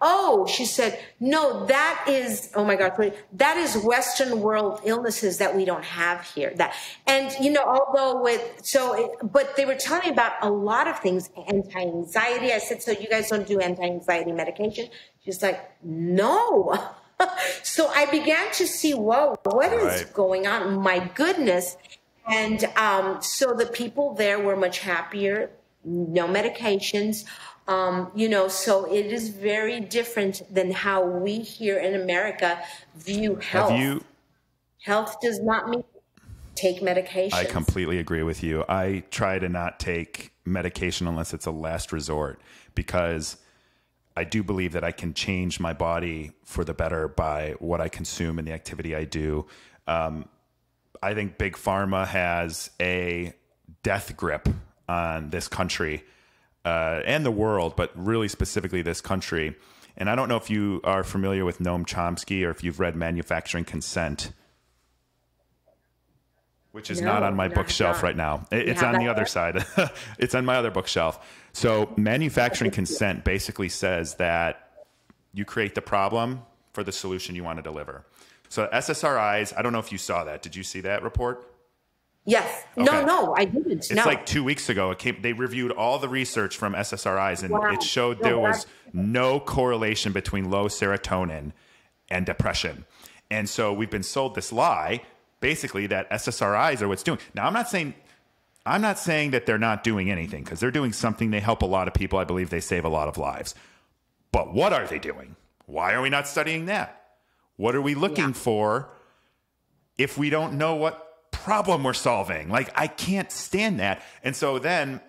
oh, she said, no, that is, oh my God, that is Western world illnesses that we don't have here. That, and, you know, although with, so, it, but they were telling me about a lot of things, anti-anxiety. I said, so you guys don't do anti-anxiety medication? She's like, no. So I began to see, whoa, what is right. going on? My goodness. And um, so the people there were much happier, no medications. Um, you know, so it is very different than how we here in America view health. Have you, health does not mean take medication. I completely agree with you. I try to not take medication unless it's a last resort, because I do believe that I can change my body for the better by what I consume and the activity I do. Um, I think Big Pharma has a death grip on this country. Uh, and the world, but really specifically this country. And I don't know if you are familiar with Noam Chomsky or if you've read Manufacturing Consent, which is no, not on my not bookshelf not. right now. It, it's on the other side. It's on my other bookshelf. So Manufacturing Consent basically says that you create the problem for the solution you want to deliver. So S S R Is, I don't know if you saw that. Did you see that report? Yes. Okay. No, no, I didn't. It's no. like two weeks ago. It came, they reviewed all the research from S S R Is, and wow. it showed there was no correlation between low serotonin and depression. And so we've been sold this lie, basically, that S S R Is are what's doing. Now, I'm not saying I'm not saying that they're not doing anything, because they're doing something. They help a lot of people. I believe they save a lot of lives. But what are they doing? Why are we not studying that? What are we looking yeah. for if we don't know what problem we're solving? Like, I can't stand that. And so then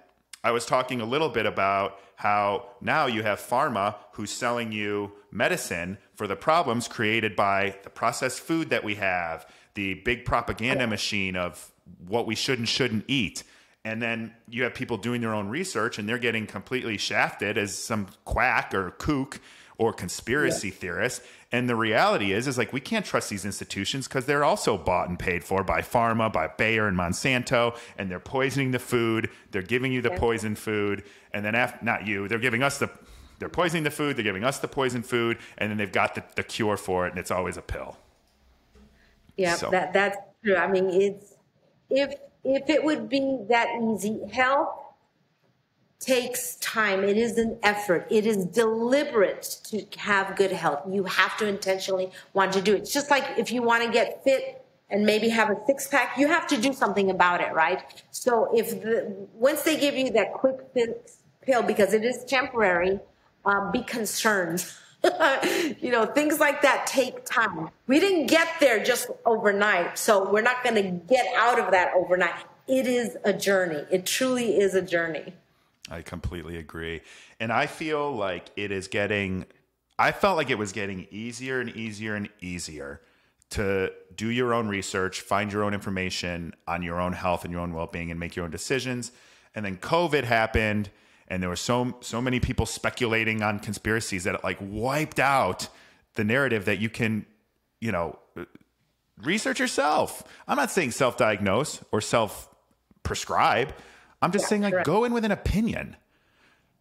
I was talking a little bit about how now you have pharma who's selling you medicine for the problems created by the processed food that we have, the big propaganda machine of what we should and shouldn't eat. And then you have people doing their own research and they're getting completely shafted as some quack or kook or conspiracy yeah. theorist. And the reality is, is like, we can't trust these institutions because they're also bought and paid for by pharma, by Bayer and Monsanto, and they're poisoning the food. They're giving you the yeah. poison food. And then after, not you, they're giving us the, they're poisoning the food. They're giving us the poison food. And then they've got the, the cure for it. And it's always a pill. Yeah, so. that, that's true. I mean, it's, if, If it would be that easy, health takes time. It is an effort. It is deliberate to have good health. You have to intentionally want to do it. It's just like if you want to get fit and maybe have a six-pack, you have to do something about it, right? So if the, once they give you that quick fix pill, because it is temporary, um, be concerned. You know, things like that take time. We didn't get there just overnight, so we're not going to get out of that overnight. It is a journey. It truly is a journey. I completely agree. And I feel like it is getting, I felt like it was getting easier and easier and easier to do your own research, find your own information on your own health and your own well-being and make your own decisions. And then COVID happened. And there were so, so many people speculating on conspiracies that it like wiped out the narrative that you can, you know, research yourself. I'm not saying self-diagnose or self-prescribe. I'm just yeah, saying like correct. go in with an opinion.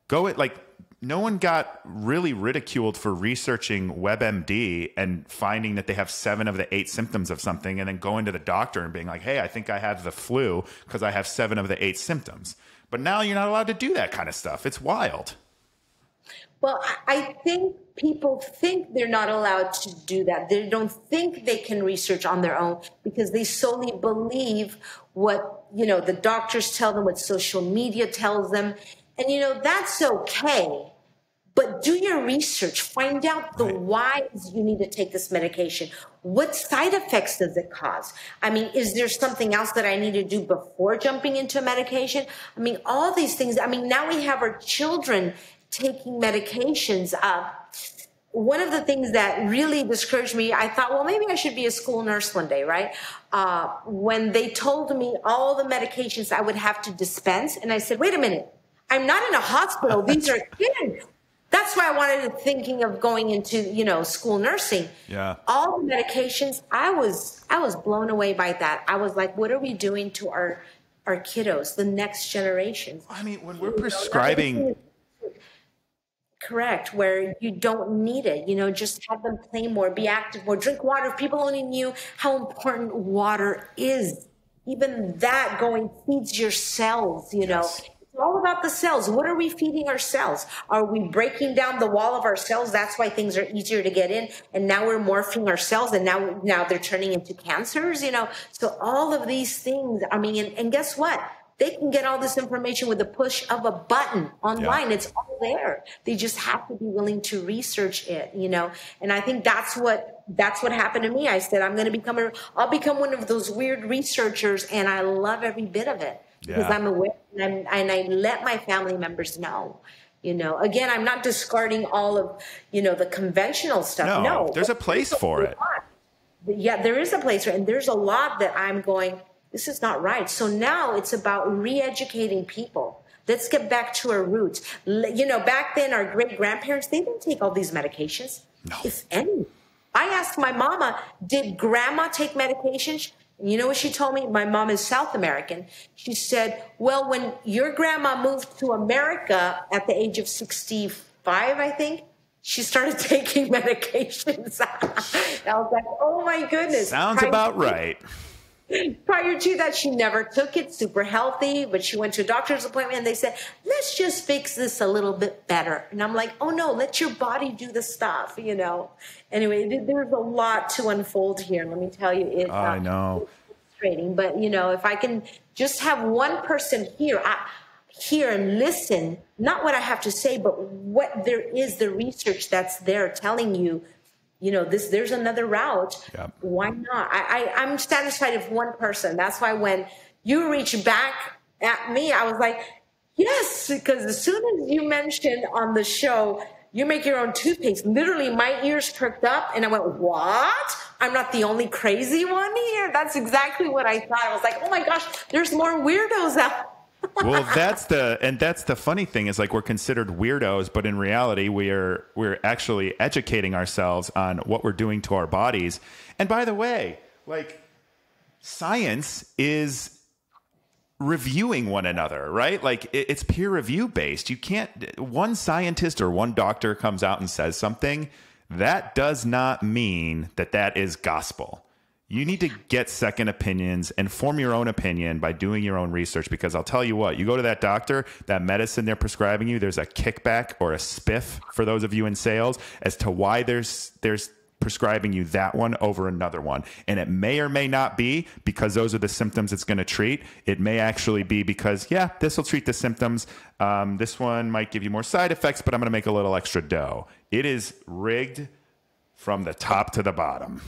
Go it like no one got really ridiculed for researching WebMD and finding that they have seven of the eight symptoms of something and then going to the doctor and being like, hey, I think I have the flu because I have seven of the eight symptoms. But now you're not allowed to do that kind of stuff. It's wild. Well, I think people think they're not allowed to do that. They don't think they can research on their own because they solely believe what, you know, the doctors tell them, what social media tells them. And, you know, that's okay. But do your research. Find out the right. whys you need to take this medication. What side effects does it cause? I mean, is there something else that I need to do before jumping into medication? I mean, all these things. I mean, now we have our children taking medications. Uh, one of the things that really discouraged me, I thought, well, maybe I should be a school nurse one day, right? Uh, when they told me all the medications I would have to dispense, and I said, wait a minute, I'm not in a hospital. These are kids. That's why I wanted to thinking of going into, you know, school nursing. Yeah. All the medications, I was I was blown away by that. I was like, what are we doing to our our kiddos, the next generations? I mean, when we're you prescribing know, correct, where you don't need it, you know, just have them play more, be active more, drink water. If people only knew how important water is, even that going feeds your cells, you yes. know. It's all about the cells. What are we feeding ourselves? Are we breaking down the wall of our cells? That's why things are easier to get in. And now we're morphing ourselves, and now now they're turning into cancers, you know. So all of these things, I mean, and, and guess what? They can get all this information with the push of a button online. Yeah. It's all there. They just have to be willing to research it, you know. And I think that's what that's what happened to me. I said, I'm going to become a, I'll become one of those weird researchers, and I love every bit of it. Yeah. Because I'm aware and, I'm, and I let my family members know, you know, again, I'm not discarding all of, you know, the conventional stuff. No, no there's a place for it. Yeah, there is a place for it. And there's a lot that I'm going, this is not right. So now it's about re-educating people. Let's get back to our roots. You know, back then our great grandparents, they didn't take all these medications, no. if any. I asked my mama, did grandma take medications? You know what she told me? My mom is South American. She said, well, when your grandma moved to America at the age of sixty-five, I think, she started taking medications. I was like, oh, my goodness. Sounds prior about to, right. Prior to that, she never took it, super healthy, but she went to a doctor's appointment, and they said, let's just fix this a little bit better. And I'm like, oh, no, let your body do the stuff, you know. Anyway, there's a lot to unfold here. Let me tell you, it's I know. frustrating. But, you know, if I can just have one person here, I, hear and listen, not what I have to say, but what there is, the research that's there telling you, you know, this. there's another route. Yeah. Why not? I, I, I'm satisfied with one person. That's why when you reach back at me, I was like, yes, because as soon as you mentioned on the show, you make your own toothpaste. Literally, my ears perked up, and I went, what? I'm not the only crazy one here. That's exactly what I thought. I was like, oh, my gosh, there's more weirdos out Well, that's the and that's the funny thing is, like, we're considered weirdos, but in reality, we are we're actually educating ourselves on what we're doing to our bodies. And by the way, like, science is reviewing one another, right? Like, it, it's peer review based. You can't one scientist or one doctor comes out and says something. That does not mean that that is gospel. You need to get second opinions and form your own opinion by doing your own research, because I'll tell you what, you go to that doctor, that medicine they're prescribing you, there's a kickback or a spiff for those of you in sales as to why there's there's prescribing you that one over another one. And it may or may not be because those are the symptoms it's going to treat. It may actually be because, yeah, this will treat the symptoms. Um, this one might give you more side effects, but I'm going to make a little extra dough. It is rigged from the top to the bottom.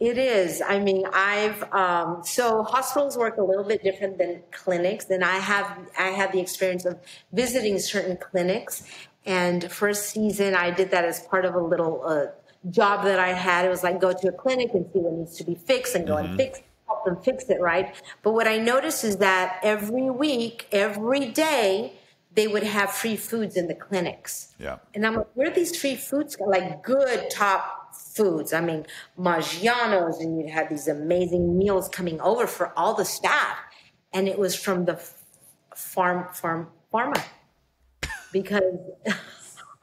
It is. I mean, I've, um, so hospitals work a little bit different than clinics. And I have, I had the experience of visiting certain clinics. And first season, I did that as part of a little, uh, job that I had. It was like, go to a clinic and see what needs to be fixed and go mm-hmm. and fix, help them fix it, right? But what I noticed is that every week, every day, they would have free foods in the clinics. Yeah. And I'm like, where are these free foods? Like, good top foods. I mean, Maggiano's, and you'd have these amazing meals coming over for all the staff. And it was from the farm, farm, pharma. Because...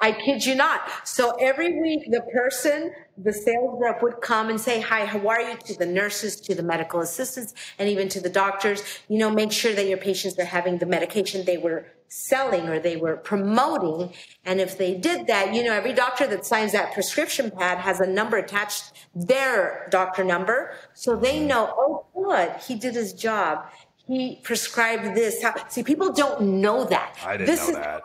I kid you not. So every week, the person, the sales rep would come and say, hi, how are you, to the nurses, to the medical assistants, and even to the doctors, you know, make sure that your patients are having the medication they were selling or they were promoting. And if they did that, you know, every doctor that signs that prescription pad has a number attached, their doctor number. So they know, oh, good, he did his job. He prescribed this. See, people don't know that. I didn't this know is that.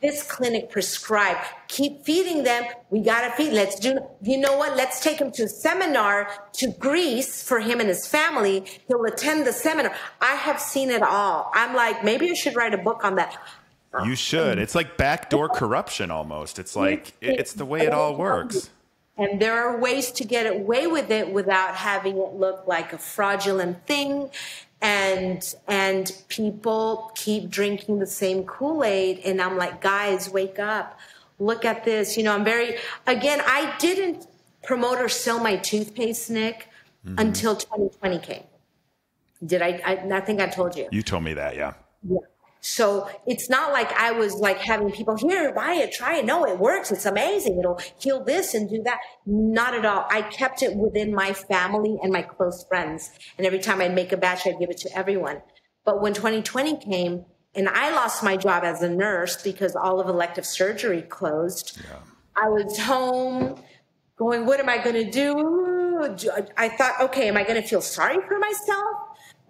This clinic prescribed. Keep feeding them. We gotta feed. Let's do. You know what? Let's take him to a seminar to Greece for him and his family. He'll attend the seminar. I have seen it all. I'm like, maybe I should write a book on that. You should. It's like backdoor corruption almost. It's like it's the way it all works. And there are ways to get away with it without having it look like a fraudulent thing. And and people keep drinking the same Kool-Aid. And I'm like, guys, wake up. Look at this. You know, I'm very, again, I didn't promote or sell my toothpaste, Nick, mm-hmm. until twenty twenty came. Did I, I, I think I told you. You told me that, yeah. Yeah. So it's not like I was like having people here, buy it, try it. No, it works. It's amazing. It'll heal this and do that. Not at all. I kept it within my family and my close friends. And every time I'd make a batch, I'd give it to everyone. But when twenty twenty came and I lost my job as a nurse because all of elective surgery closed, yeah. I was home going, what am I going to do? I thought, okay, am I going to feel sorry for myself?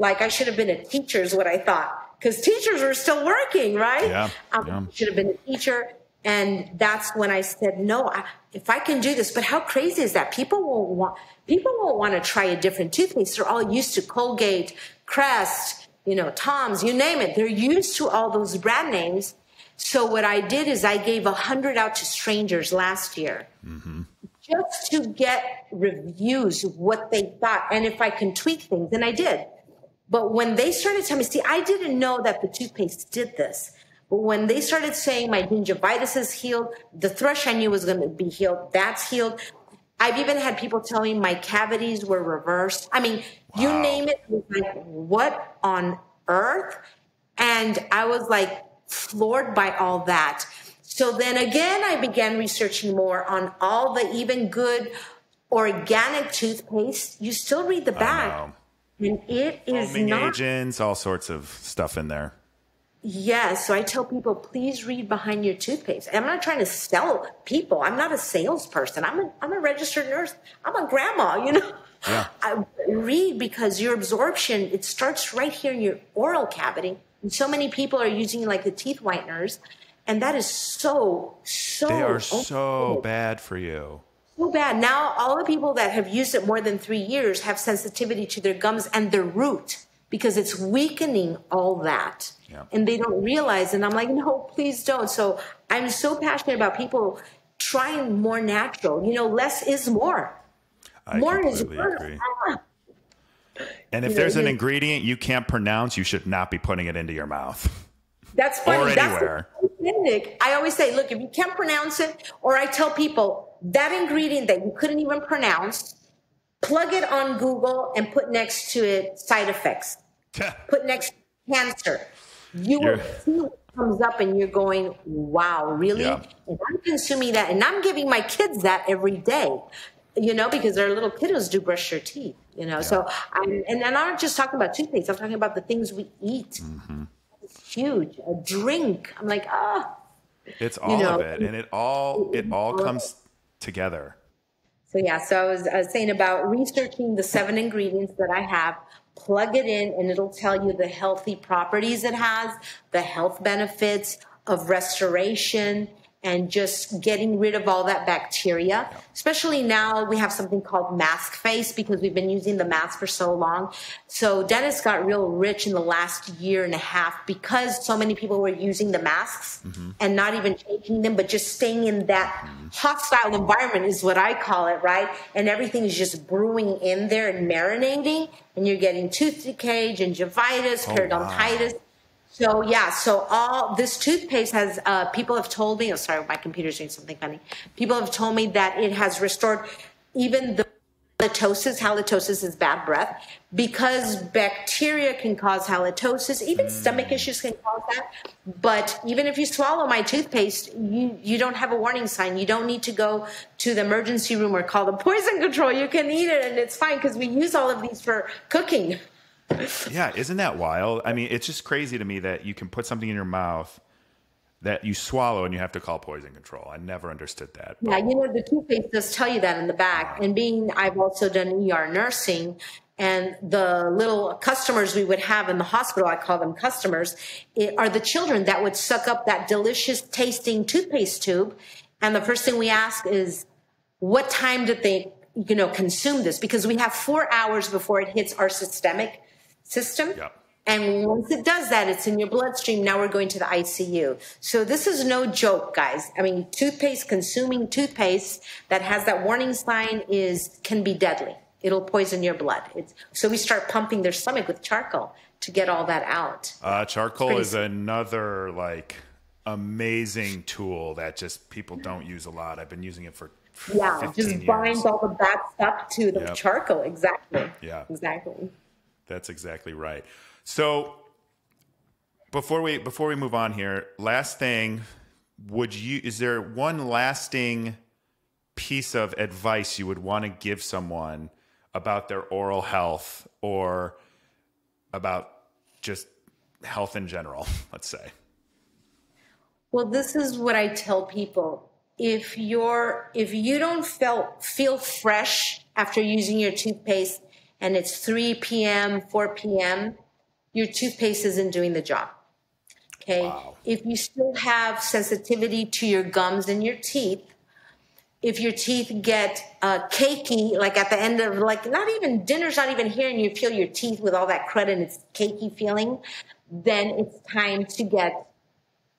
Like, I should have been a teacher is what I thought. Because teachers were still working, right? Yeah, um, yeah. I should have been a teacher. And that's when I said, no, I, if I can do this. But how crazy is that? People won't want, people won't want to try a different toothpaste. They're all used to Colgate, Crest, you know, Tom's, you name it. They're used to all those brand names. So what I did is I gave one hundred out to strangers last year. Mm-hmm. Just to get reviews, what they thought, and if I can tweak things. And I did. But when they started telling me, see, I didn't know that the toothpaste did this. But when they started saying my gingivitis is healed, the thrush I knew was going to be healed, that's healed. I've even had people tell me my cavities were reversed. I mean, wow. You name it, like, what on earth? And I was like floored by all that. So then again, I began researching more on all the even good organic toothpaste. You still read the back. And it is not agents, all sorts of stuff in there. Yes. Yeah, so I tell people, please read behind your toothpaste. I'm not trying to sell people. I'm not a salesperson. I'm a, I'm a registered nurse. I'm a grandma, you know. Yeah. I read, because your absorption, it starts right here in your oral cavity. And so many people are using like the teeth whiteners. And that is so, so. They are so bad for you. So bad. Now all the people that have used it more than three years have sensitivity to their gums and their root, because it's weakening all that. Yeah. And they don't realize. And I'm like, no, please don't. So I'm so passionate about people trying more natural. You know, less is more. I more is more. Agree. And if you know, there's an ingredient you can't pronounce, you should not be putting it into your mouth. That's funny. Or anywhere. That's I always say, look, if you can't pronounce it, or I tell people that ingredient that you couldn't even pronounce, plug it on Google and put next to it side effects. Put next to cancer. You you're, will see what comes up and you're going, wow, really? Yeah. And I'm consuming that. And I'm giving my kids that every day, you know, because their little kiddos do brush their teeth, you know. Yeah. So I'm, and, and I'm not just talking about toothpaste. I'm talking about the things we eat. Mm-hmm. It's huge. A drink. I'm like, ah. It's all you know, of it. And it all, it all comes together. So, yeah, so I was, I was saying about researching the seven ingredients that I have, plug it in, and it'll tell you the healthy properties it has, the health benefits of restoration, and just getting rid of all that bacteria. Especially now we have something called mask face because we've been using the mask for so long. So dentists got real rich in the last year and a half because so many people were using the masks mm-hmm. and not even changing them, but just staying in that hostile environment is what I call it, right? And everything is just brewing in there and marinating, and you're getting tooth decay, gingivitis, oh, periodontitis. Wow. So, yeah, so all this toothpaste has, uh, people have told me, oh, sorry, my computer's doing something funny. People have told me that it has restored even the halitosis. Halitosis is bad breath because bacteria can cause halitosis. Even mm. stomach issues can cause that. But even if you swallow my toothpaste, you, you don't have a warning sign. You don't need to go to the emergency room or call the poison control. You can eat it and it's fine because we use all of these for cooking. Yeah, isn't that wild? I mean, it's just crazy to me that you can put something in your mouth that you swallow and you have to call poison control. I never understood that. Yeah, you know, the toothpaste does tell you that in the back. And being, I've also done E R nursing, and the little customers we would have in the hospital, I call them customers, are the children that would suck up that delicious tasting toothpaste tube. And the first thing we ask is, what time did they, you know, consume this? Because we have four hours before it hits our systemic system. Yep. And once it does that, it's in your bloodstream. Now we're going to the I C U. So this is no joke, guys. I mean, toothpaste, consuming toothpaste that has that warning sign is, can be deadly. It'll poison your blood. It's, so we start pumping their stomach with charcoal to get all that out. Uh, charcoal is another like amazing tool that just people don't use a lot. I've been using it for yeah, fifteen just binds years. All the bad stuff to the yep. charcoal. Exactly. Yeah, exactly. That's exactly right. So before we before we move on here, last thing, would you is there one lasting piece of advice you would want to give someone about their oral health or about just health in general, let's say? Well, this is what I tell people. If you're if you don't feel feel fresh after using your toothpaste, and it's three P M, four P M, your toothpaste isn't doing the job, okay? Wow. If you still have sensitivity to your gums and your teeth, if your teeth get uh, cakey, like at the end of, like not even, dinner's not even here, and you feel your teeth with all that crud and it's cakey feeling, then it's time to get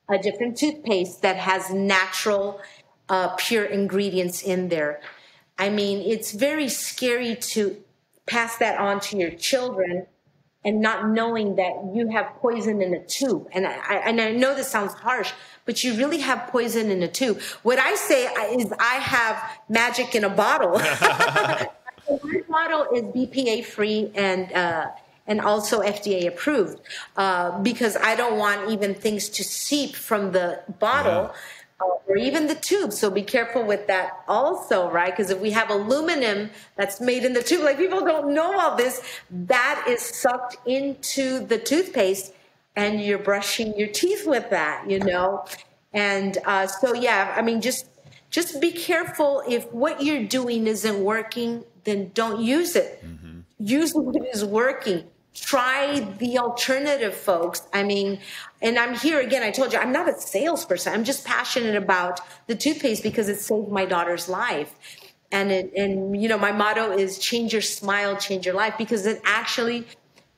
a different toothpaste that has natural, uh, pure ingredients in there. I mean, it's very scary to pass that on to your children and not knowing that you have poison in a tube. And I, and I know this sounds harsh, but you really have poison in a tube. What I say is I have magic in a bottle. My bottle is B P A free and, uh, and also F D A approved, uh, because I don't want even things to seep from the bottle. Yeah. Or even the tube, so be careful with that also, right? Because if we have aluminum that's made in the tube, like people don't know all this, that is sucked into the toothpaste and you're brushing your teeth with that, you know? And uh, so, yeah, I mean, just just be careful. If what you're doing isn't working, then don't use it. Mm-hmm. Use what is working. Try the alternative, folks. I mean, and I'm here again, I told you, I'm not a salesperson. I'm just passionate about the toothpaste because it saved my daughter's life. And, it, and you know, my motto is change your smile, change your life, because it actually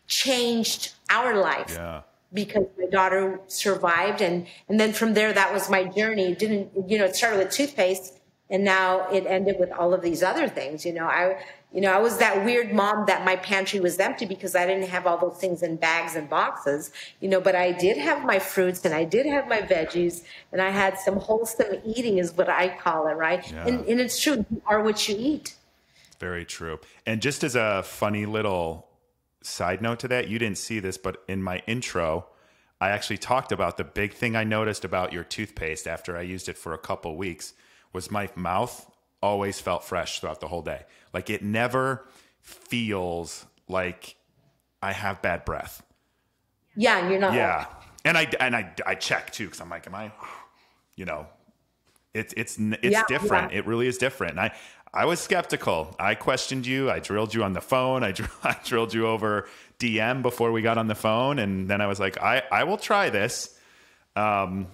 changed our life. Yeah. Because my daughter survived. And, and then from there, that was my journey. It didn't, you know, it started with toothpaste and now it ended with all of these other things. You know, I You know, I was that weird mom that my pantry was empty because I didn't have all those things in bags and boxes, you know, but I did have my fruits and I did have my veggies and I had some wholesome eating is what I call it, right? Yeah. And, and it's true. You are what you eat. Very true. And just as a funny little side note to that, you didn't see this, but in my intro, I actually talked about the big thing I noticed about your toothpaste after I used it for a couple weeks was my mouth always felt fresh throughout the whole day. Like it never feels like I have bad breath. Yeah, you're not. Yeah. Old. And I, and I, I check too. Cause I'm like, am I, you know, it's, it's, it's yeah, different. Yeah. It really is different. And I, I was skeptical. I questioned you. I drilled you on the phone. I, dr I drilled you over D M before we got on the phone. And then I was like, I, I will try this. Um,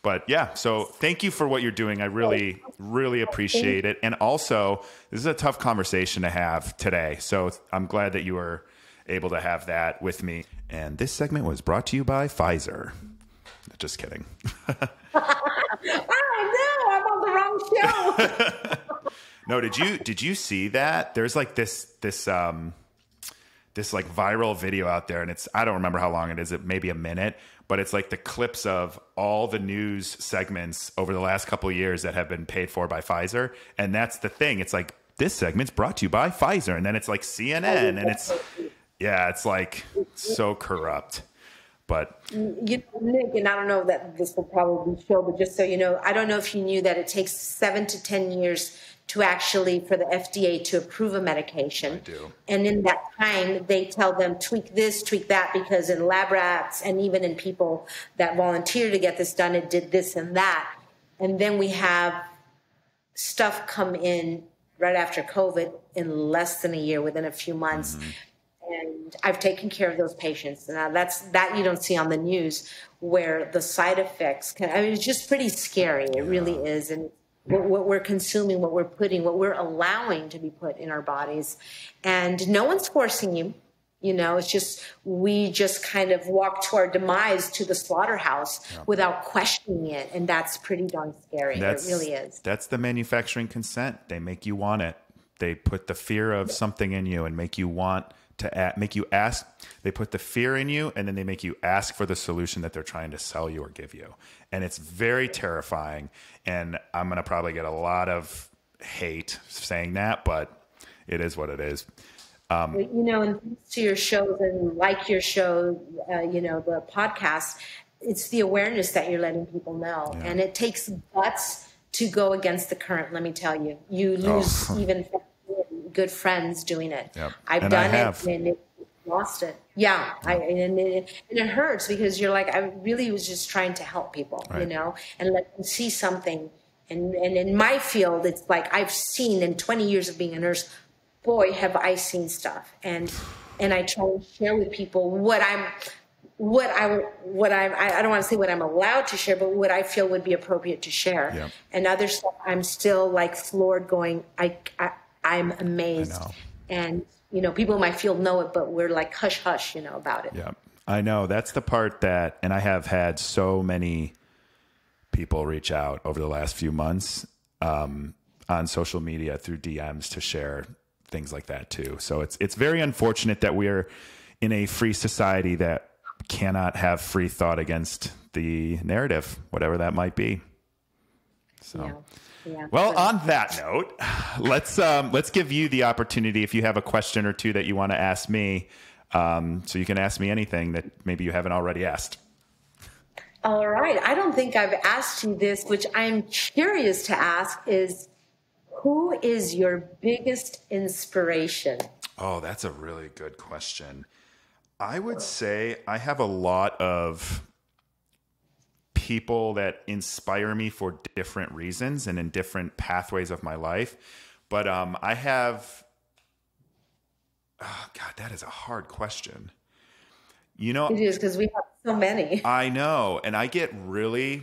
But yeah, so thank you for what you're doing. I really, really appreciate it. And also, this is a tough conversation to have today. So I'm glad that you were able to have that with me. And this segment was brought to you by Pfizer. Just kidding. Oh, no, I'm on the wrong show. No, did you did you see that? There's like this this um this like viral video out there, and it's I don't remember how long it is. It maybe a minute. But it's like the clips of all the news segments over the last couple of years that have been paid for by Pfizer. And that's the thing. It's like, this segment's brought to you by Pfizer. And then it's like C N N. And it's, yeah, it's like so corrupt. But, you know, Nick, and I don't know that this will probably show, but just so you know, I don't know if you knew that it takes seven to ten years to actually for the F D A to approve a medication. I do. And in that time, they tell them tweak this, tweak that, because in lab rats and even in people that volunteer to get this done, it did this and that. And then we have stuff come in right after COVID in less than a year, within a few months. Mm-hmm. And I've taken care of those patients. Now that's that you don't see on the news where the side effects can, I mean, it's just pretty scary. It really is. And what we're consuming, what we're putting, what we're allowing to be put in our bodies. And no one's forcing you. You know, it's just, we just kind of walk to our demise to the slaughterhouse yeah. without questioning it. And that's pretty darn scary. That's, it really is. That's the manufacturing consent. They make you want it. They put the fear of something in you and make you want to ask, make you ask. They put the fear in you and then they make you ask for the solution that they're trying to sell you or give you. And it's very terrifying. And I'm going to probably get a lot of hate saying that, but it is what it is. Um, you know, and to your shows and like your show, uh, you know, the podcast, it's the awareness that you're letting people know. Yeah. And it takes guts to go against the current. Let me tell you, you lose oh. even good friends doing it. Yep. I've and done it and it lost it. Yeah. I, and, it, and it hurts because you're like, I really was just trying to help people, right. you know, and let them see something. And, and in my field, it's like I've seen in twenty years of being a nurse, boy, have I seen stuff. And, and I try to share with people what I'm, what I, what I'm, I don't want to say what I'm allowed to share, but what I feel would be appropriate to share. Yep. And other stuff, I'm still like floored going, I, I, I'm amazed. And, you know, people in my field know it, but we're like hush, hush, you know, about it. Yeah, I know. That's the part that, and I have had so many people reach out over the last few months um, on social media through D Ms to share things like that too. So it's, it's very unfortunate that we are in a free society that cannot have free thought against the narrative, whatever that might be. So. Yeah. Yeah. Well, on that note, let's um, let's give you the opportunity if you have a question or two that you want to ask me. Um, so you can ask me anything that maybe you haven't already asked. All right. I don't think I've asked you this, which I'm curious to ask is, who is your biggest inspiration? Oh, that's a really good question. I would say I have a lot of people that inspire me for different reasons and in different pathways of my life. But um, I have, oh God, that is a hard question. You know, it is because we have so many. I know. And I get really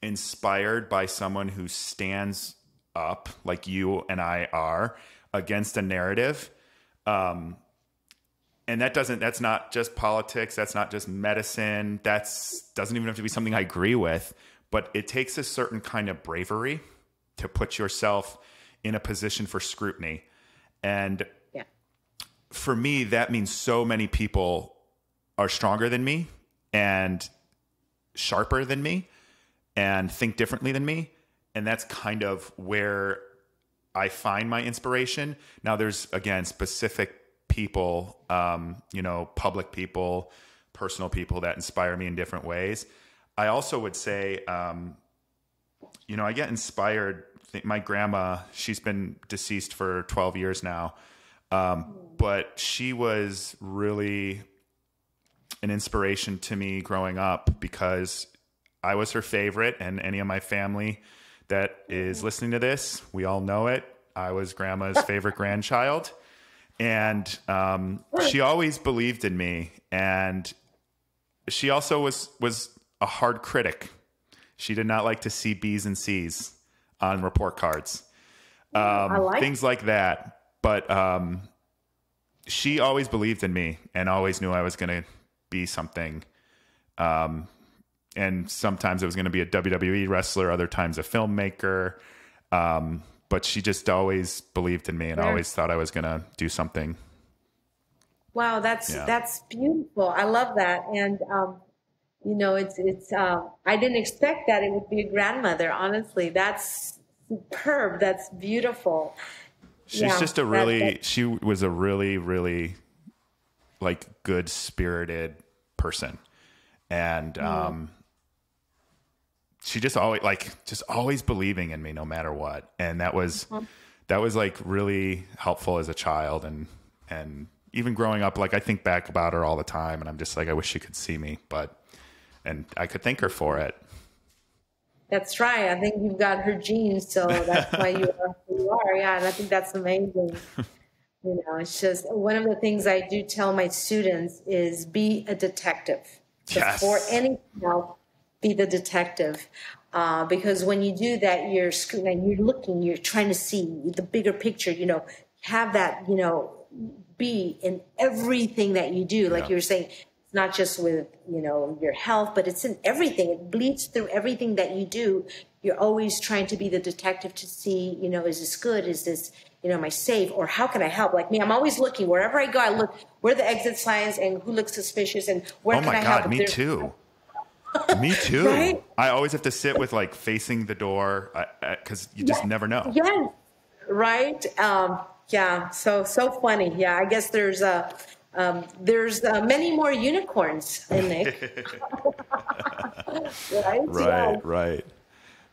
inspired by someone who stands up like you and I are against a narrative. Um, And that doesn't, that's not just politics. That's not just medicine. That's doesn't even have to be something I agree with, but it takes a certain kind of bravery to put yourself in a position for scrutiny. And yeah. for me, that means so many people are stronger than me and sharper than me and think differently than me. And that's kind of where I find my inspiration. Now there's, again, specific people, um, you know, public people, personal people that inspire me in different ways. I also would say, um, you know, I get inspired. My grandma, she's been deceased for twelve years now. Um, but she was really an inspiration to me growing up because I was her favorite, and any of my family that is listening to this, we all know it. I was grandma's favorite grandchild. And um, she always believed in me. And she also was, was a hard critic. She did not like to see B's and C's on report cards, um, I like things like that. But um, she always believed in me and always knew I was going to be something. Um, and sometimes it was going to be a W W E wrestler, other times a filmmaker. Um, but she just always believed in me and yeah. always thought I was going to do something. Wow. That's, yeah. that's beautiful. I love that. And, um, you know, it's, it's, uh, I didn't expect that it would be a grandmother. Honestly, that's superb. That's beautiful. She's yeah, just a really, that, that, she was a really, really like good spirited person. And, mm. um, she just always like, just always believing in me no matter what. And that was, mm-hmm. that was like really helpful as a child. And, and even growing up, like I think back about her all the time and I'm just like, I wish she could see me, but, and I could thank her for it. That's right. I think you've got her genes, so that's why you are who you are. Yeah, and I think that's amazing. You know, it's just one of the things I do tell my students is be a detective. Yes. Before anything else, be the detective. Uh, because when you do that, you're screening, you're looking, you're trying to see the bigger picture, you know, have that, you know, be in everything that you do. Like yeah. you were saying, not just with, you know, your health, but it's in everything. It bleeds through everything that you do. You're always trying to be the detective to see, you know, is this good? Is this, you know, am I safe? Or how can I help? Like me, I'm always looking. Wherever I go, I look. Where are the exit signs and who looks suspicious and where oh can God, I help? Oh, my God, me too. me too. Right? I always have to sit with, like, facing the door because you just yes. never know. Yes, right? Um, yeah, so, so funny. Yeah, I guess there's a... Um, there's uh, many more unicorns in there. right, right, right.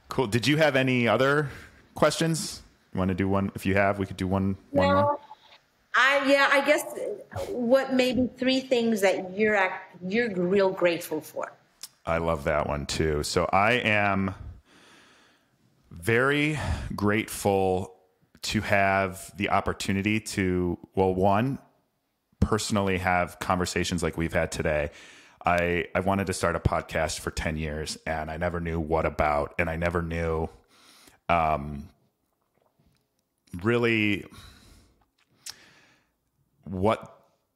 Cool. Did you have any other questions? You want to do one? If you have, we could do one. No, one, one. I yeah. I guess what maybe three things that you're you're real grateful for. I love that one too. So I am very grateful to have the opportunity to well one. personally have conversations like we've had today. I, I wanted to start a podcast for ten years and I never knew what about, and I never knew, um, really what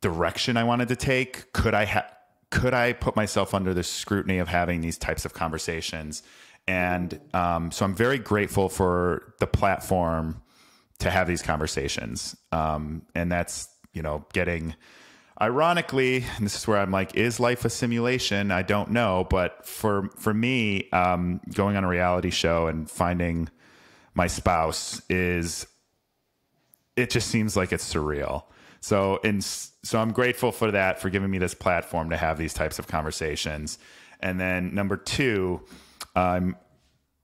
direction I wanted to take. Could I ha could I put myself under the scrutiny of having these types of conversations? And, um, so I'm very grateful for the platform to have these conversations. Um, and that's, you know, getting ironically, and this is where I'm like, is life a simulation? I don't know. But for, for me, um, going on a reality show and finding my spouse is, it just seems like it's surreal. So, and so I'm grateful for that, for giving me this platform to have these types of conversations. And then number two, um,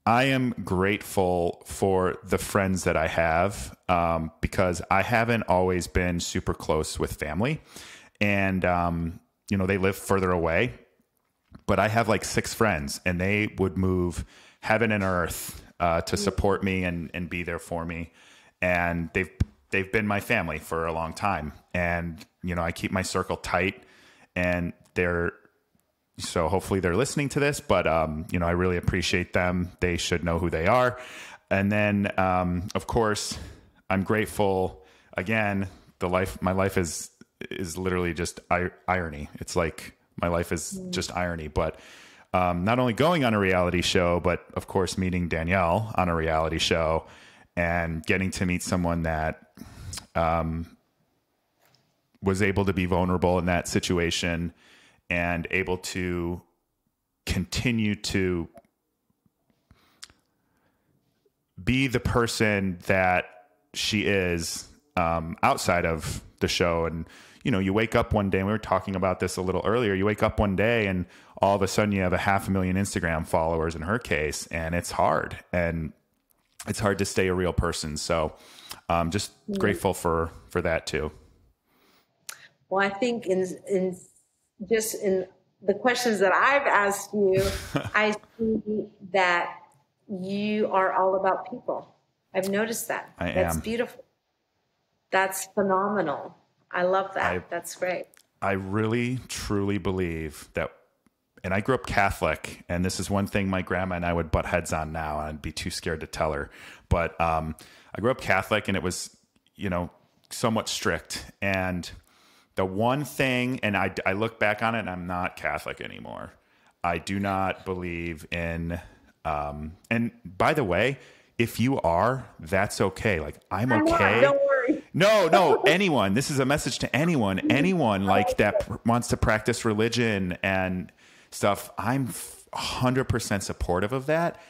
I am grateful for the friends that I have, um, because I haven't always been super close with family, and, um, you know, they live further away, but I have like six friends and they would move heaven and earth, uh, to support me and, and be there for me. And they've, they've been my family for a long time, and, you know, I keep my circle tight, and they're, so hopefully they're listening to this, but, um, you know, I really appreciate them. They should know who they are. And then, um, of course, I'm grateful again, the life, my life is, is literally just irony. It's like my life is just irony, but, um, not only going on a reality show, but of course, meeting Danielle on a reality show and getting to meet someone that, um, was able to be vulnerable in that situation and able to continue to be the person that she is um, outside of the show. And, you know, you wake up one day, and we were talking about this a little earlier, you wake up one day and all of a sudden you have a half a million Instagram followers in her case, and it's hard, and it's hard to stay a real person. So I'm um, just yeah. grateful for, for that too. Well, I think in, in just in the questions that I've asked you, I see that you are all about people. I've noticed that. I That's am. Beautiful. That's phenomenal. I love that. I, That's great. I really, truly believe that, and I grew up Catholic, and this is one thing my grandma and I would butt heads on now, and I'd be too scared to tell her. But um, I grew up Catholic, and it was, you know, somewhat strict. And the one thing, and I, I look back on it, and I'm not Catholic anymore. I do not believe in, um, and by the way, if you are, that's okay. Like, I'm okay. Don't worry. No, no, anyone. This is a message to anyone, anyone like that pr- wants to practice religion and stuff. I'm one hundred percent supportive of that.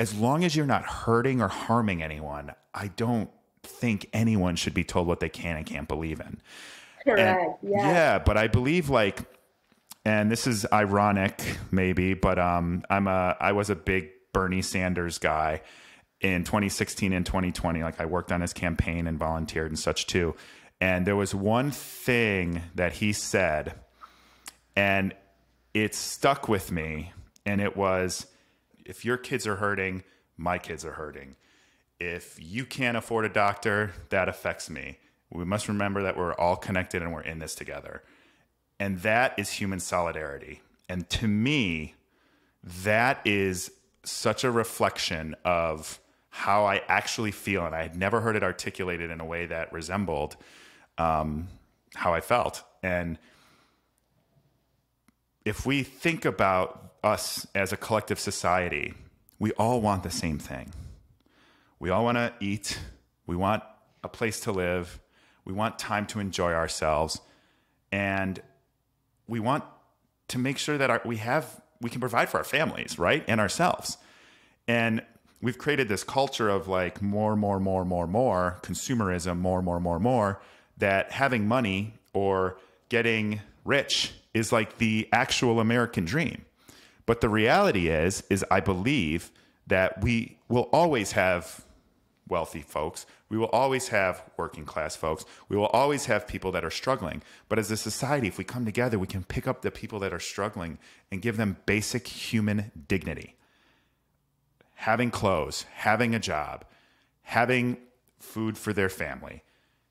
As long as you're not hurting or harming anyone, I don't think anyone should be told what they can and can't believe in. Correct. And, yeah. yeah, but I believe, like, and this is ironic maybe, but um, I'm a, I was a big Bernie Sanders guy in twenty sixteen and twenty twenty. Like, I worked on his campaign and volunteered and such too. And there was one thing that he said, and it stuck with me. And it was, if your kids are hurting, my kids are hurting. If you can't afford a doctor, that affects me. We must remember that we're all connected and we're in this together. And that is human solidarity. And to me, that is such a reflection of how I actually feel. And I had never heard it articulated in a way that resembled um, how I felt. And if we think about us as a collective society, we all want the same thing. We all want to eat. We want a place to live. We want time to enjoy ourselves, and we want to make sure that our, we have, we can provide for our families, right? And ourselves. And we've created this culture of like more, more, more, more, more consumerism, more, more, more, more, that having money or getting rich is like the actual American dream. But the reality is, is I believe that we will always have wealthy folks. We will always have working class folks. We will always have people that are struggling. But as a society, if we come together, we can pick up the people that are struggling and give them basic human dignity. Having clothes, having a job, having food for their family,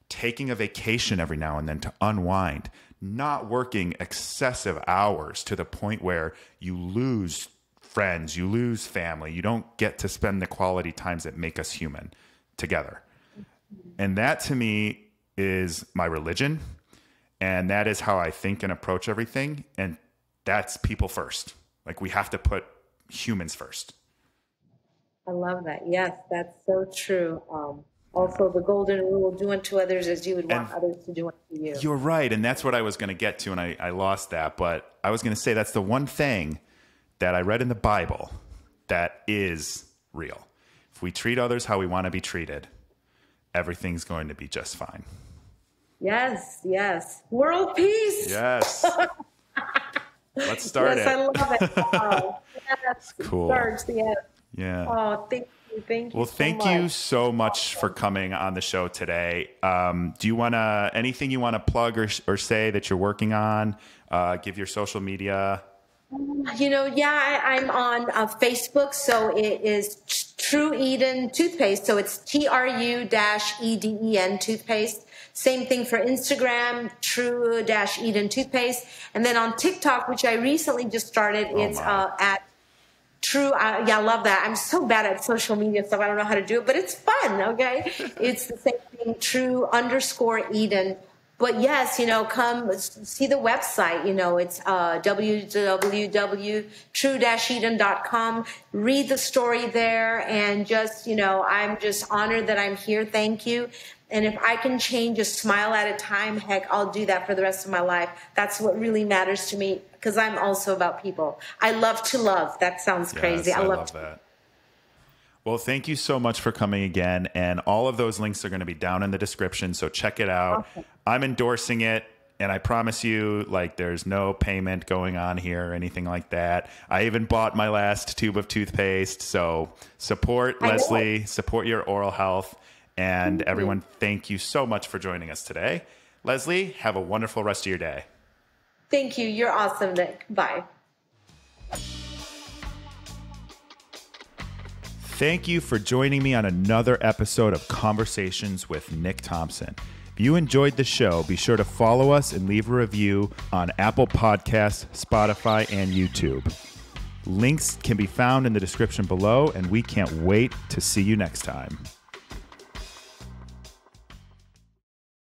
taking a vacation every now and then to unwind, not working excessive hours to the point where you lose friends, you lose family, you don't get to spend the quality times that make us human together. And that to me is my religion. And that is how I think and approach everything. And that's people first. Like, we have to put humans first. I love that. Yes, that's so true. Um, also the golden rule, do unto others as you would want and others to do unto you. You're right. And that's what I was going to get to. And I, I lost that, but I was going to say, that's the one thing that I read in the Bible that is real. If we treat others how we want to be treated, everything's going to be just fine. Yes, yes. World peace. Yes. Let's start yes, it. Yes, I love it. Oh, yes. Cool. Starts, yes. Yeah. Oh, thank you. Thank you. Well, so thank much. you so much for coming on the show today. Um, do you want to, anything you want to plug or, or say that you're working on? Uh, give your social media. You know, yeah, I, I'm on uh, Facebook, so it is Tru-Eden toothpaste. So it's T R U E D E N toothpaste. Same thing for Instagram, Tru-Eden toothpaste. And then on TikTok, which I recently just started, oh, it's uh, at Tru. Uh, yeah, I love that. I'm so bad at social media stuff. I don't know how to do it, but it's fun. Okay, it's the same thing, Tru underscore Eden But yes, you know, come see the website. You know, it's uh, w w w dot true dash eden dot com. Read the story there, and just, you know, I'm just honored that I'm here. Thank you. And if I can change a smile at a time, heck, I'll do that for the rest of my life. That's what really matters to me, because I'm also about people. I love to love. That sounds crazy. Yes, I, I love, love to that. Well, thank you so much for coming again. And all of those links are going to be down in the description, so check it out. Okay. I'm endorsing it, and I promise you, like, there's no payment going on here or anything like that. I even bought my last tube of toothpaste. So support I Leslie, know. support your oral health. And thank everyone, you. thank you so much for joining us today. Leslie, have a wonderful rest of your day. Thank you. You're awesome, Nick. Bye. Thank you for joining me on another episode of Conversations with Nick Thompson. If you enjoyed the show, be sure to follow us and leave a review on Apple Podcasts, Spotify, and YouTube. Links can be found in the description below, and we can't wait to see you next time.